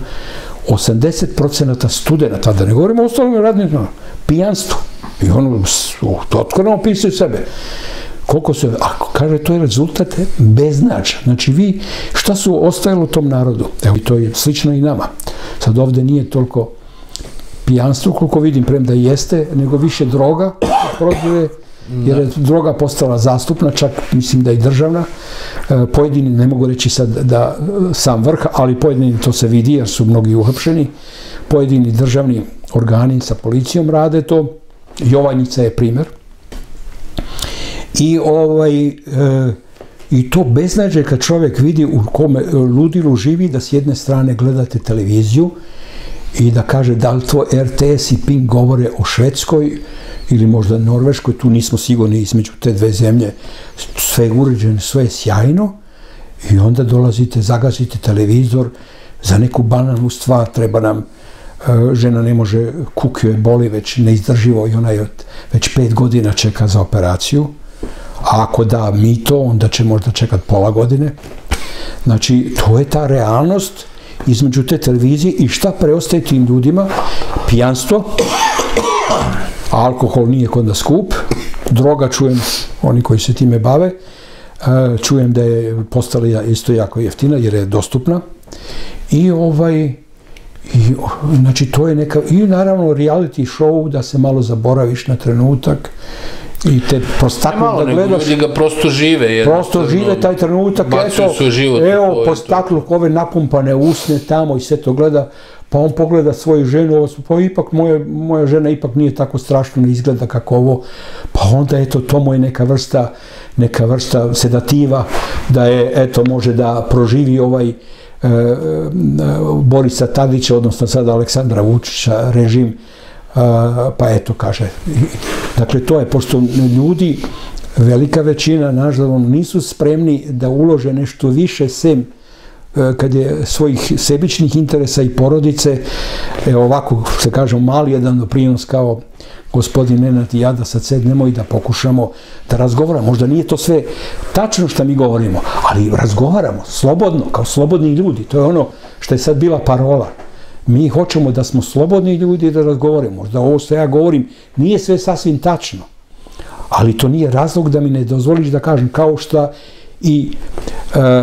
osamdeset procenata studenta, da ne govorimo o ostalim radnicima, pijanstvu. I on otvoreno opisao sebe. Koliko se, ako kaže, to je rezultat beznađa. Znači, vi, šta su ostajalo tom narodu? Evo, i to je slično i nama. Sad ovdje nije toliko pijanstvo, koliko vidim, premda jeste, nego više droga, jer je droga postala zastupna, čak mislim da i državna. Pojedini, ne mogu reći sad da sam vrh, ali pojedini to se vidi, jer su mnogi uhapšeni. Pojedini državni organi sa policijom rade to. Jovanika je primjer. I ovaj, i to beznađe kad čovjek vidi u kome ludilu živi, da s jedne strane gledate televiziju i da kaže da li to R T S i Pink govore o Švedskoj ili možda Norveškoj, tu nismo sigurni između te dve zemlje, sve je uređeno, sve je sjajno i onda dolazite, zagasite televizor za neku banalnu stvar, treba nam žena ne može, kuk joj boli već neizdrživo i ona je već pet godina čeka za operaciju. A ako da mito, onda će možda čekat pola godine. Znači, to je ta realnost između te televizije i šta preostaje tim ljudima? Pijanstvo, alkohol nije kod nas skup, droga, čujem, oni koji se time bave, čujem da je postala isto jako jeftina jer je dostupna. I ovaj, znači, to je neka, i naravno reality show da se malo zaboraviš na trenutak, i te prostaklu da gledaš, prosto žive taj trenutak, evo prostaklu ove napumpane usne tamo i sve to gleda, pa on pogleda svoju ženu, pa ipak moja žena ipak nije tako strašno, ne izgleda kako ovo, pa onda eto to mu je neka vrsta neka vrsta sedativa da je eto može da proživi ovaj Borisa Tadića, odnosno sada Aleksandra Vučića režim. Pa eto, kaže, dakle, to je, pošto ljudi, velika većina, nažalost, nisu spremni da ulože nešto više, sem kad je svojih sebičnih interesa i porodice, ovako se kaže, mali jedan doprinos kao gospodin Nenad i ja, da sad sednemo i da pokušamo da razgovaramo. Možda nije to sve tačno što mi govorimo, ali razgovaramo slobodno, kao slobodni ljudi. To je ono što je sad bila parola. Mi hoćemo da smo slobodni ljudi i da razgovorimo. Možda ovo što ja govorim nije sve sasvim tačno, ali to nije razlog da mi ne dozvoliš da kažem, kao što i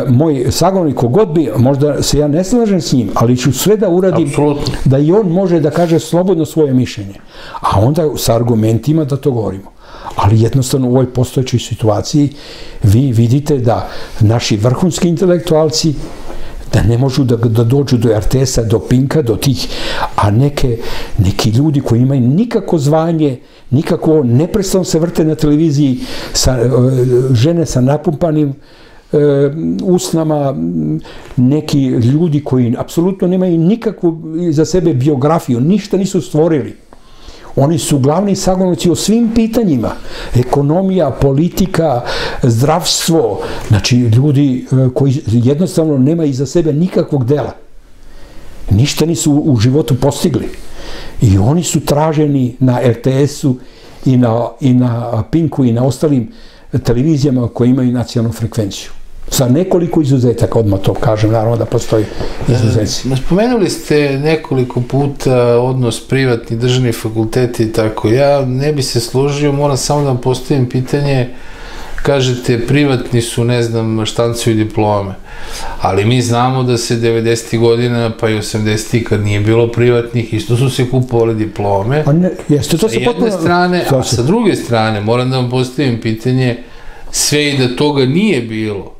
moj sagovornik, kogod bi, možda se ja ne slažem s njim, ali ću sve da uradim da i on može da kaže slobodno svoje mišljenje, a onda sa argumentima da to govorimo. Ali jednostavno u ovoj postojećoj situaciji vi vidite da naši vrhunski intelektualci da ne možu da dođu do R T S-a, do Pinka, do tih, a neki ljudi koji imaju nikako zvanje, nikako neprestano se vrte na televiziji, žene sa napumpanim usnama, neki ljudi koji apsolutno nemaju nikakvu za sebe biografiju, ništa nisu stvorili. Oni su glavni sagovornici o svim pitanjima. Ekonomija, politika, zdravstvo. Znači, ljudi koji jednostavno nema iza sebe nikakvog dela. Ništa nisu u životu postigli. I oni su traženi na R T S-u i na Pinku i na ostalim televizijama koje imaju nacionalnu frekvenciju. sa nekoliko izuzetaka, odmah to kažem, naravno da postoji izuzeci. Spomenuli ste nekoliko puta odnos privatni, državni fakulteti i tako. Ja ne bi se složio, moram samo da vam postavim pitanje, kažete privatni su, ne znam, štancuju diplome, ali mi znamo da se devedesetih godina pa i osamdesetih kad nije bilo privatnih, isto su se kupovali diplome sa jedne strane, a sa druge strane moram da vam postavim pitanje, sve i da toga nije bilo,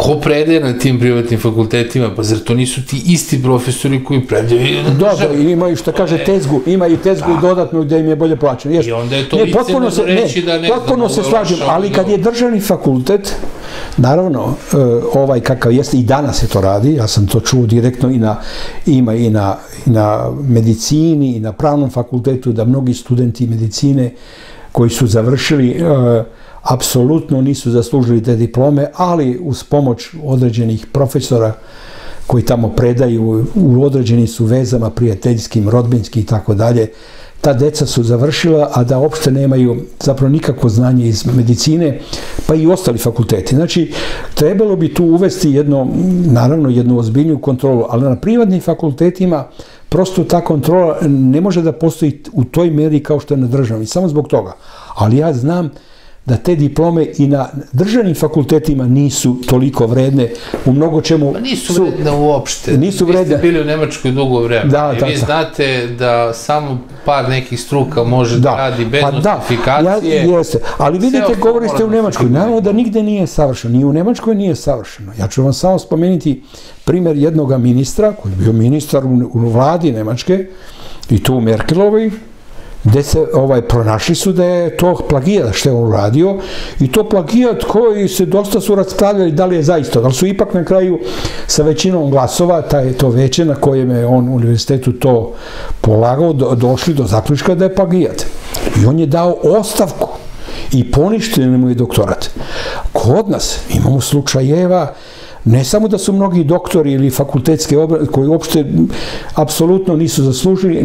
ko predaje na tim privatnim fakultetima? Pa zar to nisu ti isti profesori koji predaju? Dobro, ima i što kaže tezgu, ima i tezgu dodatno gdje im je bolje plaćeno. I onda je to licemerno reći da ne znam. Potpuno se slažem, ali kad je državni fakultet, naravno, ovaj kakav jeste, i danas se to radi, ja sam to čuo direktno, ima i na medicini, i na pravnom fakultetu, da mnogi studenti medicine koji su završili apsolutno nisu zaslužili te diplome, ali uz pomoć određenih profesora koji tamo predaju u određenim su vezama, prijateljskim, rodbinskim i tako dalje, ta deca su završila, a da uopšte nemaju zapravo nikako znanje iz medicine, pa i ostali fakulteti. Znači, trebalo bi tu uvesti jedno, naravno, jednu ozbiljniju kontrolu, ali na privatnim fakultetima prosto ta kontrola ne može da postoji u toj meri kao što je na državnim, samo zbog toga. Ali ja znam da te diplome i na državnim fakultetima nisu toliko vredne u mnogo čemu. Nisu vredne uopšte. Vi ste bili u Nemačkoj dugo vremena. Vi znate da samo par nekih struka može da radi bez notifikacije. Ali vidite, govorite u Nemačkoj. Naravno da nigde nije savršeno. Ni u Nemačkoj nije savršeno. Ja ću vam samo spomenuti primjer jednog ministra, koji je bio ministar u vladi Nemačke i tu u Merkelovoj, gde se pronašli su da je to plagijat što je on uradio, i to plagijat koji se dosta su raspravljali da li je zaista, ali su ipak na kraju sa većinom glasova, to veće na kojem je on univerzitetu to polagao, došli do zaključka da je plagijat. I on je dao ostavku i poništen mu je doktorat. Kod nas imamo slučajeva, ne samo da su mnogi doktori ili fakultetske obrazovanje koji uopšte apsolutno nisu zaslužili,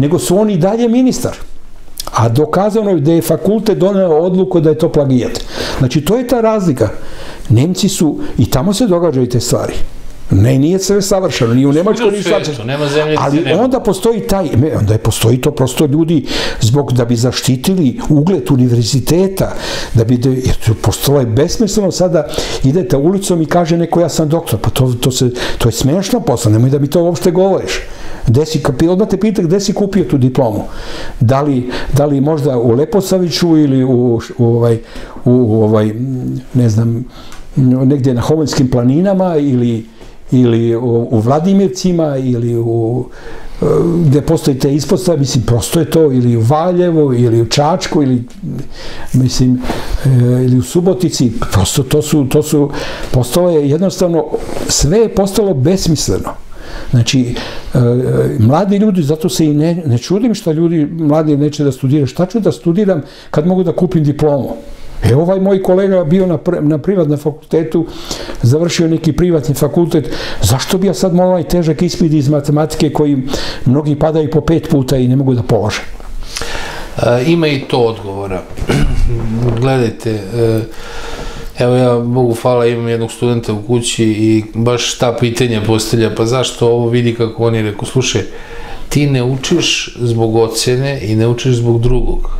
nego su oni dalje ministar. A dokazano je da je fakultet doneo odluku da je to plagijat. Znači, to je ta razlika. Nemci su, i tamo se događaju te stvari. Ne, nije sve savršeno, ni u Nemačkoj, ni u Švajcarskoj. Ali onda postoji taj, onda postoji to prosto ljudi zbog da bi zaštitili ugled univerziteta, da bi, jer postalo je besmisleno sada idete ulicom i kaže neko ja sam doktor, pa to je smiješno posla, nemoj da mi to uopšte govoriš. Odmah te pitak gde si kupio tu diplomu, da li možda u Leposaviću ili u, ne znam, negdje na Homoljskim planinama ili ili u Vladimircima, ili gde postoji te ispostave, mislim, prosto je to, ili u Valjevu, ili u Čačku, ili, mislim, ili u Subotici, prosto to su, to su, postalo je jednostavno, sve je postalo besmisleno. Znači, mladi ljudi, zato se i ne čudim što ljudi, mladi neće da studiraju, šta ću da studiram kad mogu da kupim diplomu? E, ovaj moj kolega bio na privatnom fakultetu, završio neki privatni fakultet, zašto bi ja sad morao onaj težak ispit iz matematike koji mnogi padaju po pet puta i ne mogu da polože? Ima i to odgovora. Gledajte, evo ja, Bogu hvala, imam jednog studenta u kući i baš ta pitanja postavlja, pa zašto ovo vidi kako on je rekao, slušaj, ti ne učiš zbog ocene i ne učiš zbog drugog.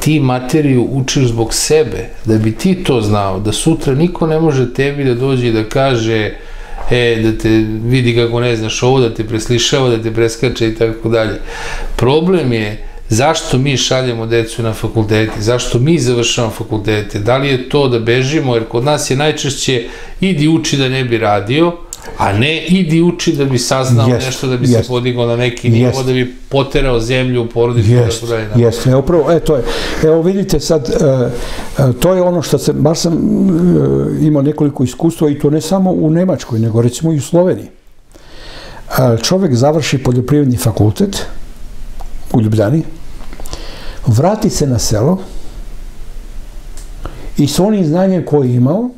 Ti materiju učiš zbog sebe, da bi ti to znao, da sutra niko ne može tebi da dođe i da kaže da te vidi kako ne znaš ovo, da te preslišava, da te preskače i tako dalje. Problem je zašto mi šaljemo decu na fakultete, zašto mi završamo fakultete, da li je to da bežimo, jer kod nas je najčešće idi uči da ne bi radio, a ne idi uči da bi saznao nešto, da bi se podigao na neki nivo, da bi poterao zemlju u porodicu. Evo vidite sad, to je ono što se, baš sam imao nekoliko iskustva, i to ne samo u Nemačkoj, nego recimo i u Sloveniji. Čovjek završi poljoprivredni fakultet u Ljubljani, vrati se na selo i s onim znanjem koje je imao,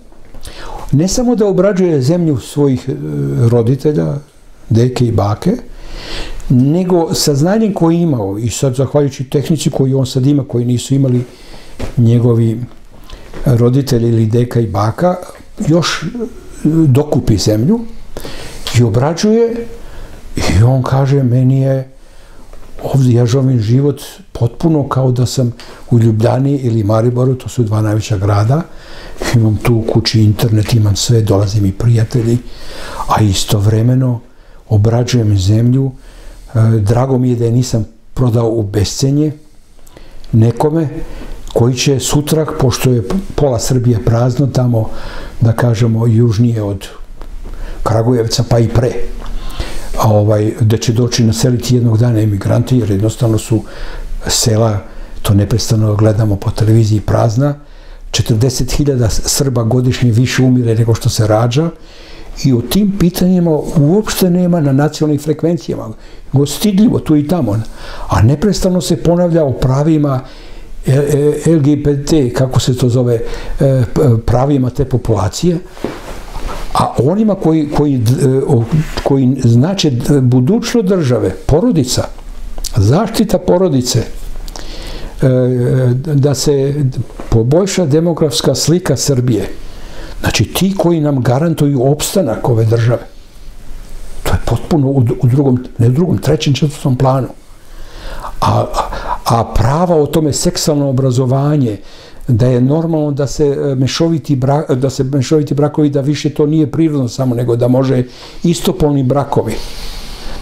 ne samo da obrađuje zemlju svojih roditelja, deke i bake, nego sa znanjem koje je imao, i sad zahvaljujući tehnici koju on sad ima, koju nisu imali njegovi roditelj ili deka i baka još dokupi zemlju i obrađuje, i on kaže, meni je ovdje, ja živim život potpuno kao da sam u Ljubljani ili Mariboru, to su dva najveća grada, imam tu kući, internet, imam sve, dolaze mi prijatelji, a istovremeno obrađujem zemlju. Drago mi je da je nisam prodao u bescenje nekome koji će sutra, pošto je pola Srbije prazno tamo, da kažemo južnije od Kragujevca pa i pre, da će doći naseliti jednog dana emigranti, jer jednostavno su sela, to neprestano gledamo po televiziji, prazna. četrdeset hiljada Srba godišnje više umire nego što se rađa, i o tim pitanjima uopšte nema na nacionalnim frekvencijama. Gostidljivo, tu i tamo. A neprestano se ponavlja o pravima L G B T, kako se to zove, pravima te populacije, a onima koji znače budućnost države, porodica, zaštita porodice, da se poboljša demografska slika Srbije. Znači, ti koji nam garantuju opstanak ove države, to je potpuno u drugom, ne u drugom, trećem, četvrtom planu. A prava o tome, seksualno obrazovanje, da je normalno da se mešoviti brakovi, da više to nije prirodno samo, nego da može istopolni brakovi.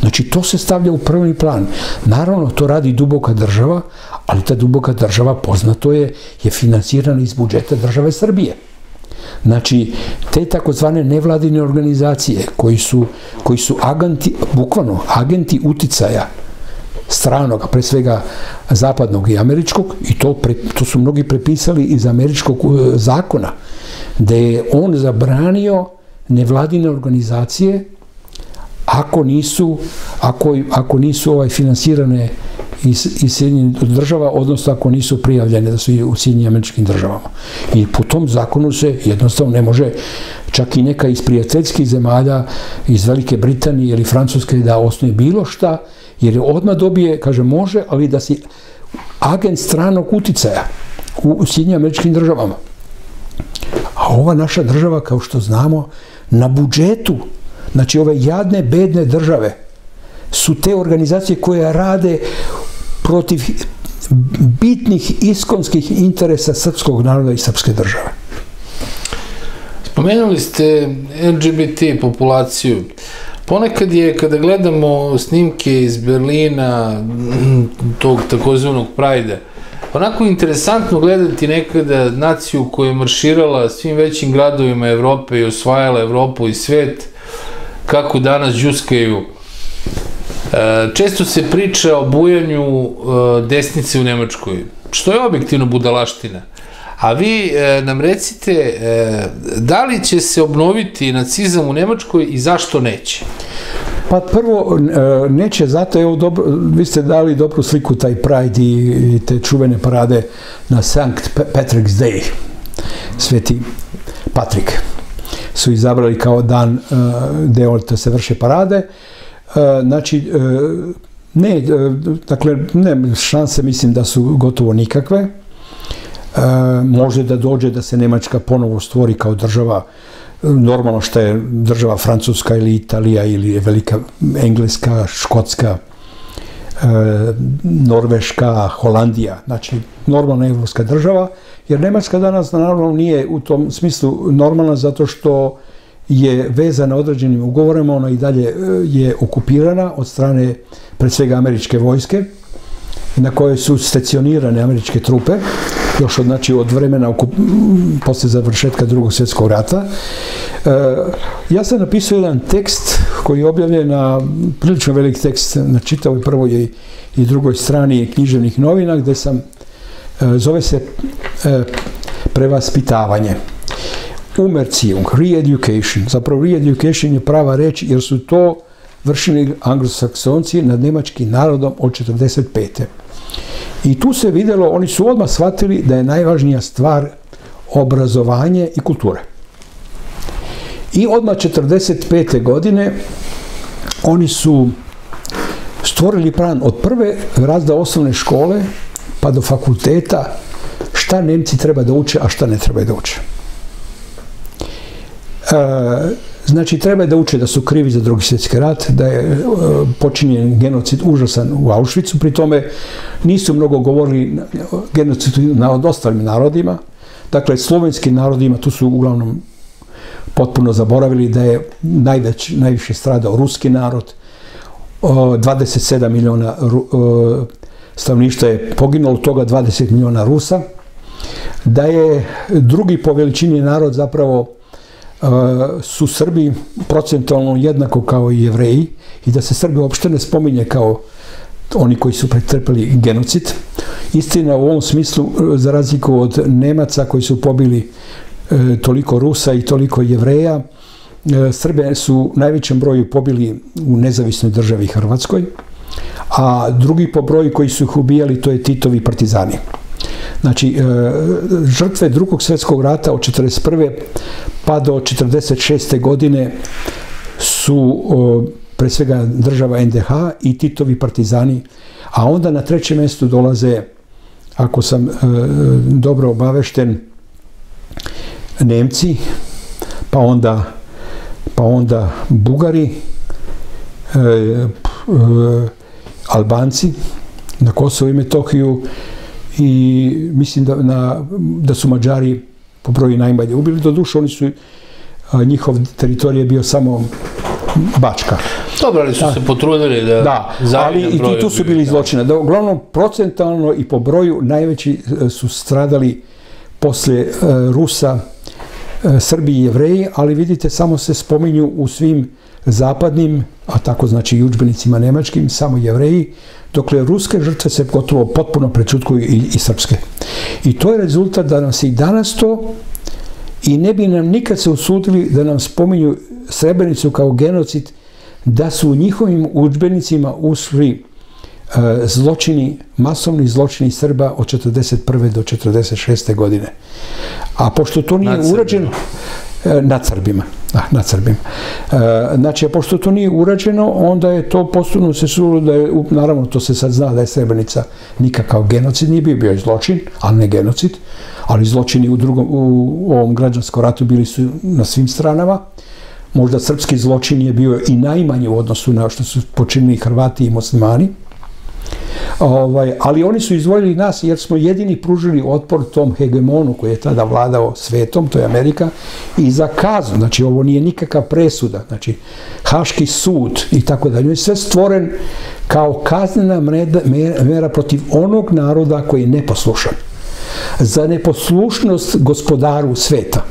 Znači, to se stavlja u prvi plan. Naravno, to radi duboka država, ali ta duboka država, poznato je, je finansirana iz budžeta države Srbije. Znači, te takozvane nevladine organizacije koji su bukvalno agenti uticaja stranog, pre svega zapadnog i američkog, i to su mnogi prepisali iz američkog zakona, da je on zabranio nevladine organizacije ako nisu finansirane iz Sjedinjenih država, odnosno ako nisu prijavljene da su u Sjedinjenim Američkim Državama. I po tom zakonu se jednostavno ne može, čak i neka iz prijateljskih zemalja, iz Velike Britanije ili Francuske, da osnuje bilo šta, jer odmah dobije, kaže, može, ali da si agent stranog uticaja u Sjedinjenim Američkim Državama. A ova naša država, kao što znamo, na budžetu, znači ove jadne, bedne države, su te organizacije koje rade protiv bitnih iskonskih interesa srpskog naroda i srpske države. Spomenuli ste L G B T populaciju. Ponekad je, kada gledamo snimke iz Berlina, tog takozvanog Prajda, onako interesantno gledati nekada naciju koja je marširala svim većim gradovima Evrope i osvajala Evropu i svet, kako danas džuskaju. Često se priča o bujanju desnice u Nemačkoj, što je objektivno budalaština. A vi nam recite, da li će se obnoviti nacizam u Nemačkoj i zašto neće? Pa prvo, neće, zato je, vi ste dali dobru sliku, taj Pride i te čuvene parade na Sankt Patrick's Day. Sveti Patrik su izabrali kao dan gde se vrše parade. Znači, ne, dakle, ne, šanse mislim da su gotovo nikakve. Može da dođe da se Nemačka ponovo stvori kao država, normalno što je država Francuska ili Italija ili Velika Engleska, Škotska, Norveška, Holandija, znači normalna evropska država, jer Nemačka danas naravno nije u tom smislu normalna, zato što je vezana određenim ugovorima, ona i dalje je okupirana od strane, pre svega, američke vojske, na kojoj su stacionirane američke trupe, još od, znači, od vremena, posle završetka Drugog svjetskog rata. Ja sam napisao jedan tekst koji je objavljen, na prilično velik tekst, na čitavoj prvoj i drugoj strani književnih novina, gde sam, zove se Prevaspitavanje. Umercijung, re-education, zapravo re-education je prava reč, jer su to vršili anglosaksonci nad nemačkim narodom od četrdeset pete I tu se videlo, oni su odmah shvatili da je najvažnija stvar obrazovanje i kultura. I odmah četrdeset pete godine oni su stvorili plan od prve razda osnovne škole pa do fakulteta, šta Nemci treba da uče, a šta ne treba da uče. Znači, treba da uče da su krivi za drugi svjetski rat, da je počinjen genocid užasan u Auschwitzu, pri tome nisu mnogo govorili genocidu nad ostalim narodima. Dakle, slovenski narodima, tu su uglavnom potpuno zaboravili da je najviše stradao ruski narod, dvadeset sedam miliona stanovništva je poginulo, od toga dvadeset miliona Rusa, da je drugi po veličini narod zapravo su Srbi procentualno jednako kao i Jevreji i da se Srbi uopšte ne spominje kao oni koji su pretrpeli genocid. Istina u ovom smislu, za razliku od Nemaca koji su pobili toliko Rusa i toliko Jevreja, Srbe su u najvećem broju pobili u nezavisnoj državi Hrvatskoj, a drugi po broju koji su ih ubijali to je Titovi partizani. Znači, žrtve drugog svjetskog rata od četrdeset prve pa do četrdeset šeste godine su pre svega država en de ha i Titovi partizani, a onda na trećem mjestu dolaze, ako sam dobro obavešten, Nemci, pa onda pa onda Bugari, Albanci na Kosovu i Metohiju i mislim da su Mađari po broju najmanje ubili. Doduše, oni su, njihov teritorij je bio samo Bačka. Dobro, ali su se potrudili da zajedno broju. Da, ali i tu su bili zločina. Uglavnom, procentalno i po broju najveći su stradali poslije Rusa, Srbi i Jevreji, ali vidite, samo se spominju u svim zapadnim, a tako znači i udžbenicima nemačkim, samo Jevreji, dokle ruske žrtve se gotovo potpuno prećutkuju i srpske. I to je rezultat da nam se i danas to, i ne bi nam nikad se usudili da nam spominju Srebrenicu kao genocid, da su u njihovim udžbenicima ušli zločini, masovni zločini Srba od četrdeset prve do četrdeset šeste godine. A pošto to nije urađeno nad Srbima, nad Srbima. Znači, a pošto to nije urađeno, onda je to postupno se sulo da je, naravno to se sad zna da je Srebrenica nikakav genocid nije bio, bio je zločin, ali ne genocid, ali zločini u drugom, u ovom građanskom ratu bili su na svim stranama. Možda srpski zločin je bio i najmanji u odnosu na što su počinili Hrvati i muslimani, ali oni su izdvojili nas jer smo jedini pružili otpor tom hegemonu koji je tada vladao svetom, to je Amerika, i za kaznu. Znači, ovo nije nikakav presuda, znači Haški sud i tako dalje je sve stvoren kao kaznena mera protiv onog naroda koji je neposlušan, za neposlušnost gospodaru sveta.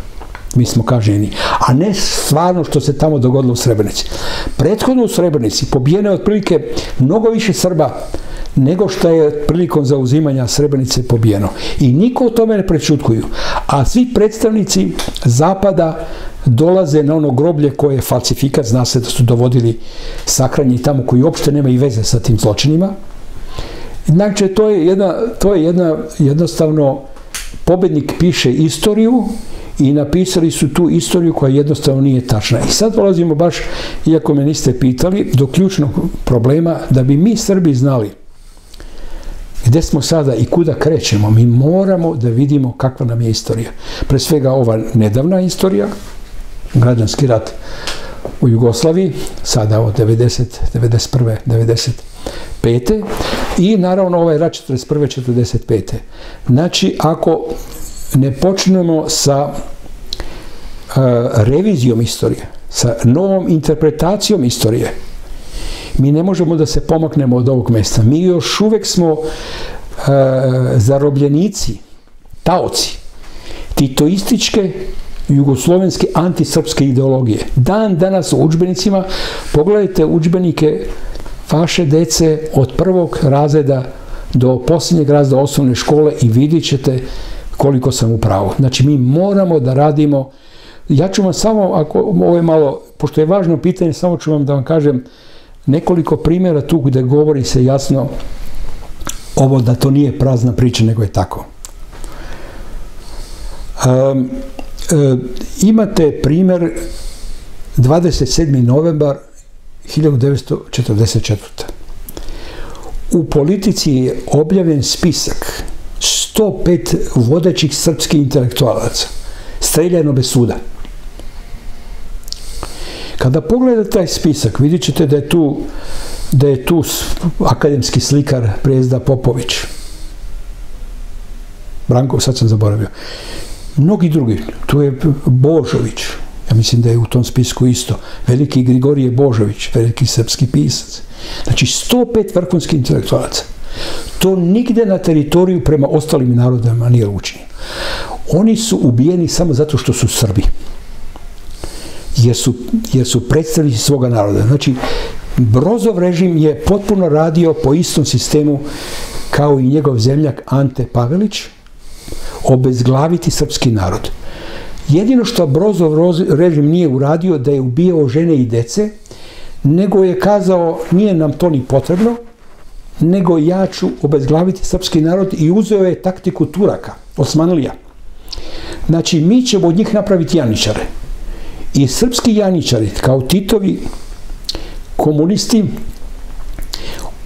Mi smo kažnjeni, a ne stvarno što se tamo dogodilo u Srebrenici. Prethodno u Srebrenici pobijeno je otprilike mnogo više Srba nego što je prilikom zauzimanja Srebrenice pobijeno. I niko o tome ne prećutkuju. A svi predstavnici Zapada dolaze na ono groblje koje je falsifikat, zna se da su dovodili sahranjeni tamo koji uopšte nema i veze sa tim zločinima. Znači, to je jedna, jednostavno, pobednik piše istoriju i napisali su tu istoriju koja jednostavno nije tačna. I sad dolazimo baš, iako me niste pitali, do ključnog problema da bi mi Srbi znali gdje smo sada i kuda krećemo. Mi moramo da vidimo kakva nam je istorija. Pre svega ova nedavna istorija, građanski rat u Jugoslaviji, sada od devedeset, devedeset prve, devedeset pete i naravno ovaj rat četrdeset prve, četrdeset pete Znači, ako ne počnemo sa revizijom istorije, sa novom interpretacijom istorije, mi ne možemo da se pomaknemo od ovog mesta. Mi još uvek smo zarobljenici, taoci titoističke jugoslovenske antisrpske ideologije. Dan danas u udžbenicima, pogledajte udžbenike vaše dece od prvog razreda do posljednjeg razreda osnovne škole i vidjet ćete koliko sam u pravu. Znači, mi moramo da radimo. Ja ću vam samo, ako ovo je malo, pošto je važno pitanje, samo ću vam da vam kažem nekoliko primjera tu gde govori se jasno ovo da to nije prazna priča, nego je tako. Imate primjer dvadeset sedmi novembar hiljadu devetsto četrdeset četvrte U politici je objavljen spisak sto pet vodećih srpskih intelektualaca streljano bez suda. Kada pogledate taj spisak, vidit ćete da je tu akademski slikar Brezda Popović, Brankov, sad sam zaboravio, mnogi drugi, tu je Božović, ja mislim da je u tom spisku isto, veliki Grigorije Božović, veliki srpski pisac. Znači, sto pet vrhunskih intelektualaca. To nigde na teritoriju prema ostalim narodima nije učinjeno. Oni su ubijeni samo zato što su Srbi, jer su predstavnici svoga naroda. Znači, Brozov režim je potpuno radio po istom sistemu kao i njegov zemljak Ante Pavelić, obezglaviti srpski narod. Jedino što Brozov režim nije uradio da je ubijao žene i dece, nego je kazao nije nam to ni potrebno, nego ja ću obezglaviti srpski narod, i uzeo je taktiku Turaka, Osmanlija. Znači, mi ćemo od njih napraviti janičare. I srpski janičari, kao Titovi komunisti,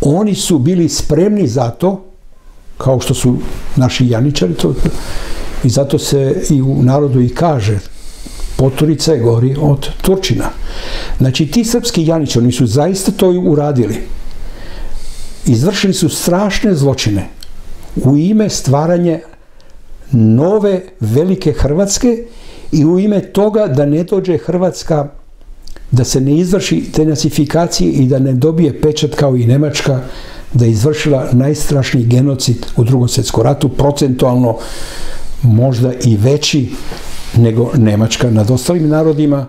oni su bili spremni za to, kao što su naši janičari, i zato se i u narodu i kaže Poturica je gori od Turčina. Znači, ti srpski janičari su zaista to uradili. Izvršili su strašne zločine u ime stvaranja nove velike Hrvatske i u ime toga da ne dođe Hrvatska, da se ne izvrši denacifikacije i da ne dobije pečat kao i Nemačka, da je izvršila najstrašniji genocid u Drugom svjetskom ratu, procentualno možda i veći nego Nemačka nad ostalim narodima.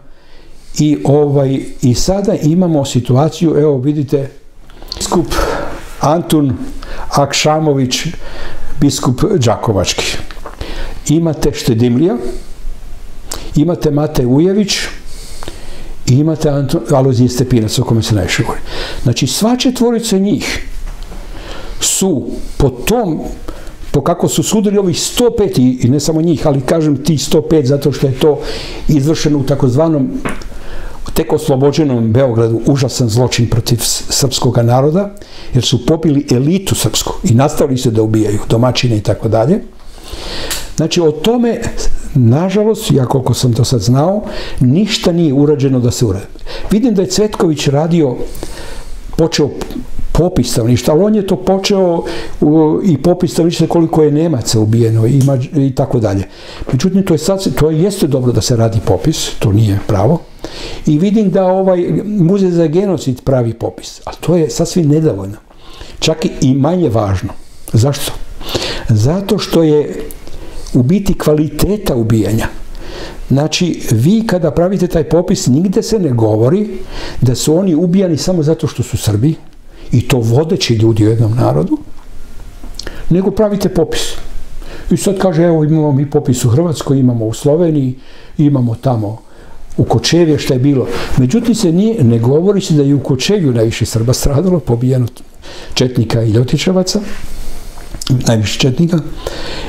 I sada imamo situaciju, evo vidite, biskup Antun Akšamović, biskup Đakovački. Imate Štedimlija, imate Mate Ujević i imate Alojzije Stepinac, o kome se najviše govori. Znači, sva četvorica njih su po tom, po kako su sudili ovih sto pet, i ne samo njih, ali kažem ti sto pet zato što je to izvršeno u takozvanom tek oslobođenom Beogradu, užasan zločin protiv srpskog naroda, jer su pobili elitu srpsku i nastavili se da ubijaju domaćine i tako dalje. Znači, o tome, nažalost, ja koliko sam to sad znao, ništa nije urađeno da se uradi. Vidim da je Cvetković radio, počeo popis stanovništva, ali on je to počeo i popis stanovništva koliko je Nemaca ubijeno i tako dalje. Međutim, to jeste dobro da se radi popis, to nije pravo. I vidim da ovaj Muzej za genocid pravi popis, ali to je sasvim nedovoljno. Čak i manje važno. Zašto? Zato što je u biti kvaliteta ubijanja. Znači, vi kada pravite taj popis, nigde se ne govori da su oni ubijani samo zato što su Srbi, i to vodeći ljudi u jednom narodu, nego pravite popis. I sad kaže, evo imamo mi popis u Hrvatskoj, imamo u Sloveniji, imamo tamo u Kočevje šta je bilo. Međutim, se nije, ne govori se da je u Kočevju najviše Srba stradalo, pobijeno četnika i ljotićevaca, najviše četnika,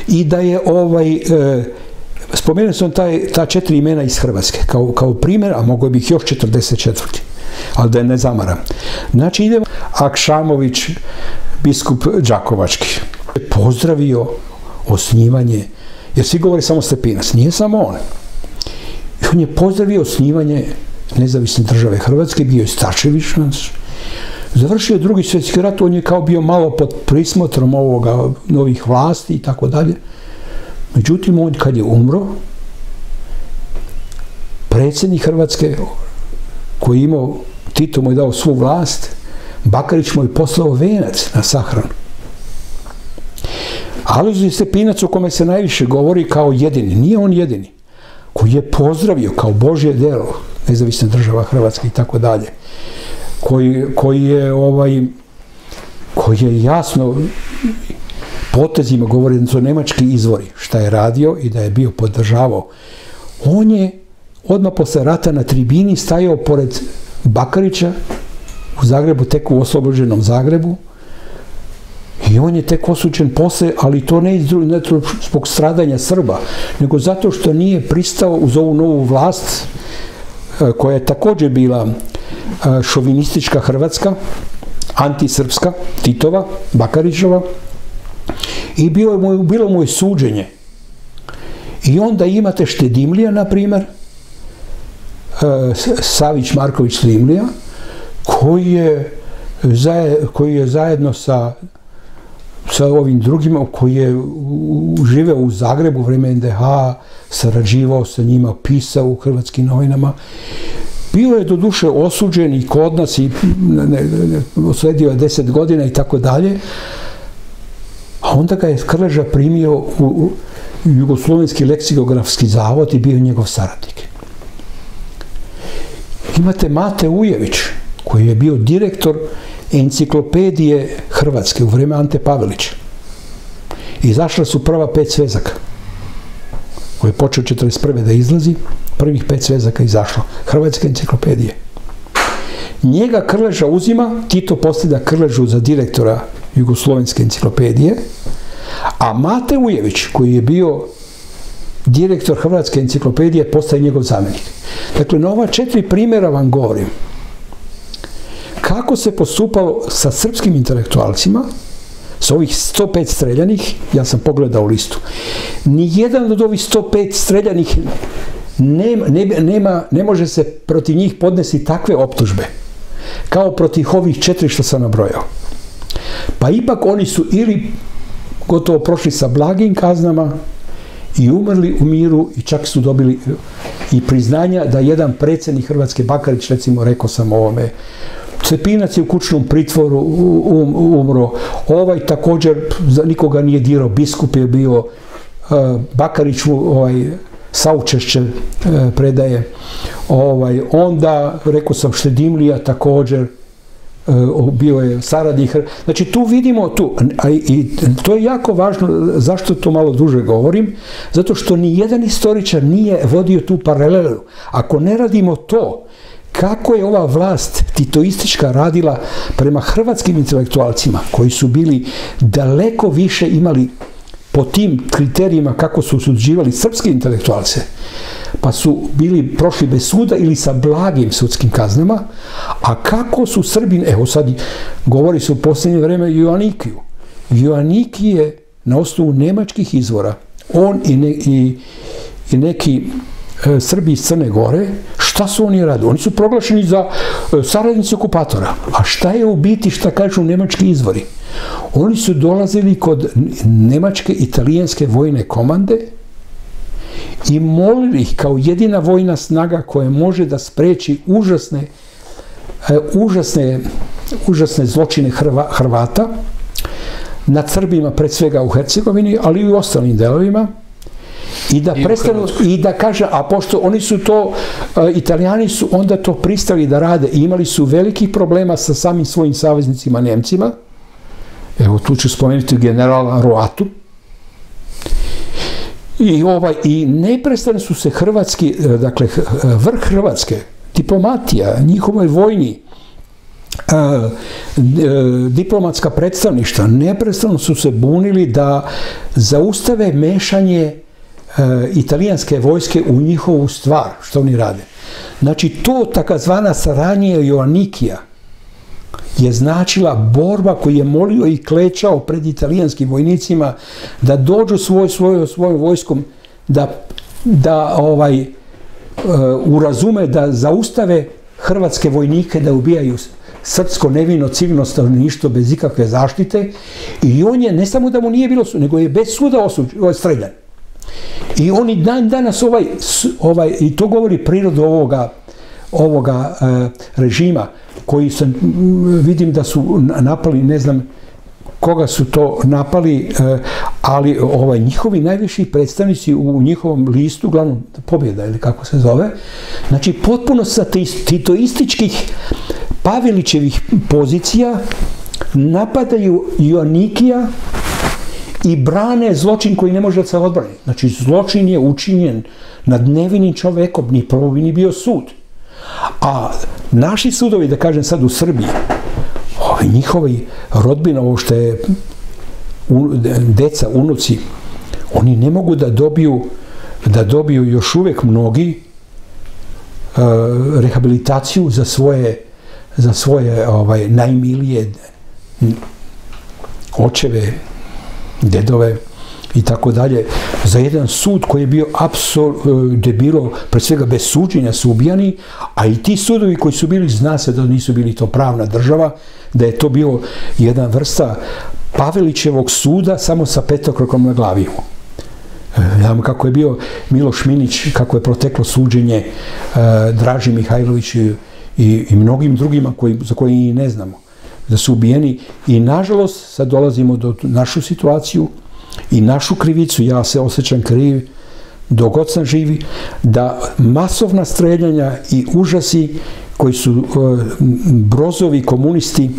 i da je ovaj, spomenuo sam ta četiri imena iz Hrvatske, kao primjer, a mogo bih još četrdeset četvrti. Ali da je ne zamaram. Znači, idemo Akšamović, biskup Đakovački, pozdravio osnivanje, jer svi govori samo Stepinac, nije samo on. On je pozdravio osnivanje nezavisne države Hrvatske, bio je Starčević naš. Završio Drugi svjetski rat, on je kao bio malo pod prismotrom ovoga, novih vlasti i tako dalje. Međutim, on kad je umro, predsjednik Hrvatske, koji je imao, Tito mu je dao svu vlast, Bakarić mu je poslao venac na sahranu. Alojzije Stepinac, o kome se najviše govori kao jedini, nije on jedini, koji je pozdravio kao Božje delo nezavisna država Hrvatska i tako dalje, koji je koji je jasno potezima govori da su nemački izvori šta je radio i da je bio podržavao. On je odmah posle rata na tribini stajao pored Bakarića u Zagrebu, tek u oslobođenom Zagrebu, i on je tek osuđen posle, ali to ne zbog stradanja Srba, nego zato što nije pristao uz ovu novu vlast koja je također bila šovinistička Hrvatska, antisrpska, Titova, Bakarićova, i bilo mu je suđenje. I onda imate Štedimlija, na primjer, Savić Marković Štedimlija, koji je zajedno sa sa ovim drugima koji je živeo u Zagrebu u vrijeme en de ha, sarađivao sa njima, pisao u hrvatskim novinama. Bio je do duše osuđen i kod nas i osledio je deset godina i tako dalje. A onda ga je Krleža primio u Jugoslovenski leksikografski zavod i bio njegov saradnik. Imate Mate Ujević, koji je bio direktor enciklopedije Hrvatske u vrijeme Ante Pavelića. Izašla su prva pet svezaka, koji je počeo četrdeset prve da izlazi, prvih pet svezaka izašlo, Hrvatske enciklopedije. Njega Krleža uzima, Tito postavlja Krležu za direktora Jugoslovenske enciklopedije, a Mate Ujević, koji je bio direktor Hrvatske enciklopedije, postaje njegov zamjenik. Dakle, na ova četiri primjera vam govorim kako se postupalo sa srpskim intelektualcima, sa ovih sto pet streljanih. Ja sam pogledao listu, nijedan od ovih sto pet streljanih ne može se protiv njih podnesti takve optužbe kao protiv ovih četiri što sam nabrojao. Pa ipak oni su ili gotovo prošli sa blagim kaznama i umrli u miru, i čak su dobili i priznanja da jedan predsjednik Hrvatske, Bakarić, recimo, rekao sam ovome, Stepinac je u kućnom pritvoru umro, ovaj također nikoga nije dirao, biskup je bio, Bakarić mu saučešće predaje, onda rekao sam Štedimlija također bio je saradnik. Znači tu vidimo, tu, i to je jako važno, zašto to malo duže govorim, zato što nijedan istoričar nije vodio tu paralelu. Ako ne radimo to, kako je ova vlast titoistička radila prema hrvatskim intelektualcima, koji su bili daleko više imali po tim kriterijima kako su suđivali srpske intelektualce, pa su bili prošli bez suda ili sa blagim sudskim kaznama, a kako su Srbi, evo sad govori se u posljednje vreme Jovanikiju. Jovaniki je na osnovu nemačkih izvora, on i neki Srbi iz Crne Gore, šta su oni radili? Oni su proglašeni za saradnici okupatora. A šta je u biti, šta kažu nemački izvori? Oni su dolazili kod nemačke i italijanske vojne komande i molili ih kao jedina vojna snaga koja može da spreči užasne, užasne, užasne zločine Hrvata nad Srbima, pred svega u Hercegovini, ali i u ostalim delovima, i da kaže, a pošto oni su to, Italijani su onda to pristali da rade i imali su velikih problema sa samim svojim saveznicima Nemcima. Evo tu ću spomenuti generala Roatu. I neprestano su se hrvatski, dakle vrh Hrvatske, diplomatija, njihovoj vojni, diplomatska predstavništva, neprestano su se bunili da zaustave mešanje italijanske vojske u njihovu stvar, što oni rade. Znači, to takozvana saradnja Jovanikija je značila borba koju je molio i klečao pred italijanskim vojnicima da dođu svojom vojskom da urazume, da zaustave hrvatske vojnike da ubijaju srpsko nevino civilno stanovništvo bez ikakve zaštite. I on je, ne samo da mu nije bilo suđeno, nego je bez suda streljan. I oni dan danas, i to govori prirodu ovoga režima, koji sam, vidim da su napali, ne znam koga su to napali, ali njihovi najviši predstavnici u njihovom listu, uglavnom Pobjeda ili kako se zove, znači potpuno sa titoističkih Pavelićevih pozicija napadaju Jovanikija i brane zločin koji ne može da se odbrani. Znači, zločin je učinjen nad nevinim čovekom, ni prvo bi ni bio sud. A naši sudovi, da kažem sad u Srbiji, njihovi rodbina, ovo što je deca, unuci, oni ne mogu da dobiju, da dobiju još uvijek mnogi rehabilitaciju za svoje, za svoje najmilije očeve, dedove i tako dalje, za jedan sud koji je bio gdje je bilo pred svega bez suđenja su ubijani, a i ti sudovi koji su bili, zna se da nisu bili to pravna država, da je to bio jedna vrsta Pavelićevog suda samo sa petokrokom na glavi. Znamo kako je bio Milo Šminić, kako je proteklo suđenje Draži Mihajloviću i mnogim drugima za koje i ne znamo da su ubijeni, i nažalost sad dolazimo do našu situaciju i našu krivicu, ja se osjećam kriv dok god sam živi, da masovna streljanja i užasi koji su Brozovi komunisti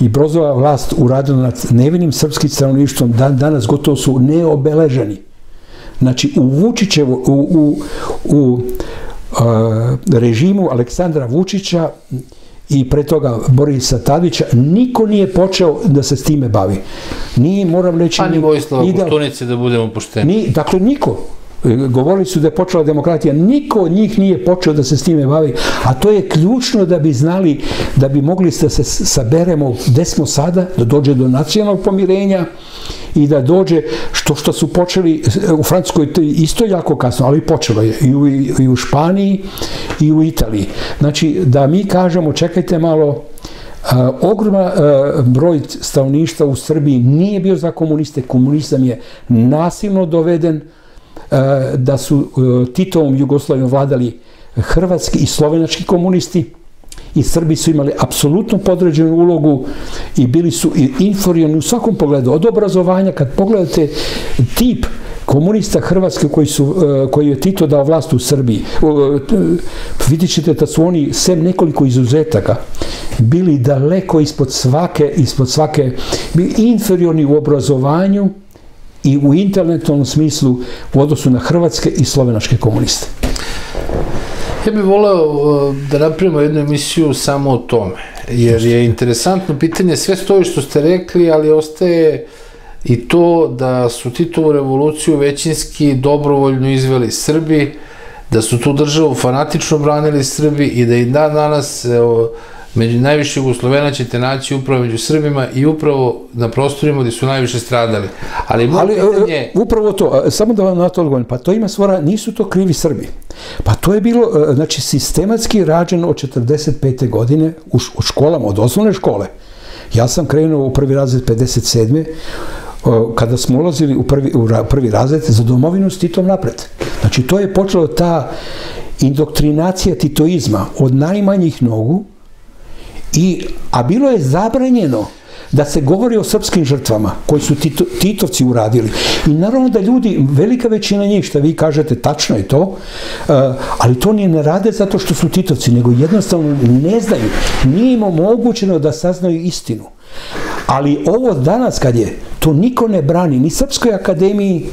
i Brozova vlast uradila nad nevinim srpskim stanovništvom danas gotovo su neobeleženi. Znači u Vučićevu, u režimu Aleksandra Vučića i pre toga Borisa Tadića niko nije počeo da se s time bavi. Nije, moram reći... Ani Vojislava Koštunice, da budemo pošteni. Dakle, niko. Govorili su da je počela demokratija. Niko od njih nije počeo da se s time bavi. A to je ključno da bi znali, da bi mogli da se saberemo gde smo sada, da dođe do nacionalnog pomirenja i da dođe što što su počeli u Francuskoj isto jako kasno, ali počelo je i u Španiji i u Italiji. Znači da mi kažemo čekajte malo, ogroman broj stanovništva u Srbiji nije bio za komuniste, komunizam je nasilno doveden, da su Titovom Jugoslavijom vladali hrvatski i slovenački komunisti i Srbi su imali apsolutno podređenu ulogu i bili su inferiorni u svakom pogledu, od obrazovanja. Kad pogledate tip komunista Hrvatske koji je Tito dao vlast u Srbiji, vidjet ćete da su oni, sem nekoliko izuzetaka, bili daleko ispod svake, ispod svake, bili inferiorni u obrazovanju i u intelektualnom smislu u odnosu na hrvatske i slovenačke komuniste. Ja bih voleo da napravimo jednu emisiju samo o tome, jer je interesantno pitanje, sve stoji što ste rekli, ali ostaje i to da su Titovu revoluciju većinski dobrovoljno izveli Srbi, da su tu državu fanatično branili Srbi i da i dan danas među najviše Jugoslovena ćete naći upravo među Srbima i upravo na prostorima gdje su najviše stradali. Ali upravo to, samo da vam na to odgovorim, pa to ima svora, nisu to krivi Srbi. Pa to je bilo, znači, sistematski rađeno od četrdeset pete godine u školama, od osnovne škole. Ja sam krenuo u prvi razred pedeset sedme kada smo ulazili u prvi razred za domovinu s Titom napred. Znači, to je počelo ta indoktrinacija titoizma od najmanjih nogu. A bilo je zabranjeno da se govori o srpskim žrtvama koji su Titovci uradili. I naravno da ljudi, velika većina njih, što vi kažete, tačno je to, ali to ne rade zato što su Titovci, nego jednostavno ne znaju. Nije im omogućeno da saznaju istinu. Ali ovo danas kad je, to niko ne brani, ni Srpskoj akademiji,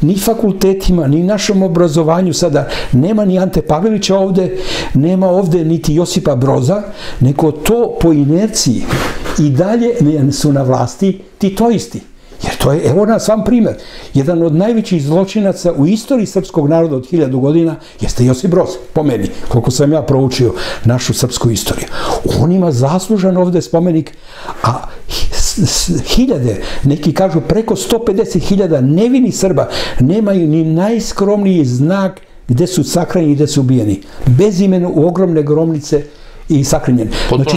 ni fakultetima, ni našom obrazovanju sada. Nema ni Ante Pavelića ovde, nema ovde niti Josipa Broza, neko to po inerciji i dalje su na vlasti titoisti. Jer to je, evo nas vam primjer, jedan od najvećih zločinaca u istoriji srpskog naroda od hiljadu godina jeste Josip Broz, po meni, koliko sam ja proučio našu srpsku istoriju. On ima zaslužan ovde spomenik, a hiljade, neki kažu preko sto pedeset hiljada nevini Srba nemaju ni najskromniji znak gde su sahranjeni i gde su ubijeni. Bezimeno u ogromne grobnice i sahranjeni. Znači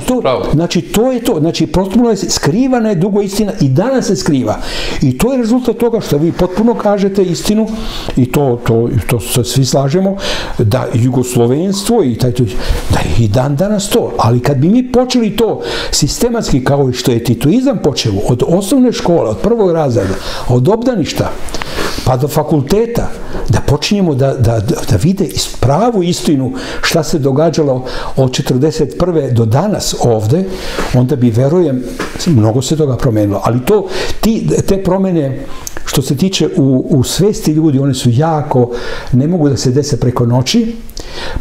to je to. Znači potpuno je skrivana je dugo istina i danas se skriva. I to je rezultat toga što vi potpuno kažete istinu i to se svi slažemo da jugoslovenstvo i taj to da je i dan danas to. Ali kad bi mi počeli to sistematski kao što je titoizam počeo od osnovne škole, od prvog razreda, od obdaništa pa do fakulteta, da počinjemo da vide pravu istinu šta se događalo od četrdeset prve do danas ovde, onda bi, verujem, mnogo se toga promenilo. Ali te promene što se tiče u svesti ljudi, one su jako, ne mogu da se dese preko noći.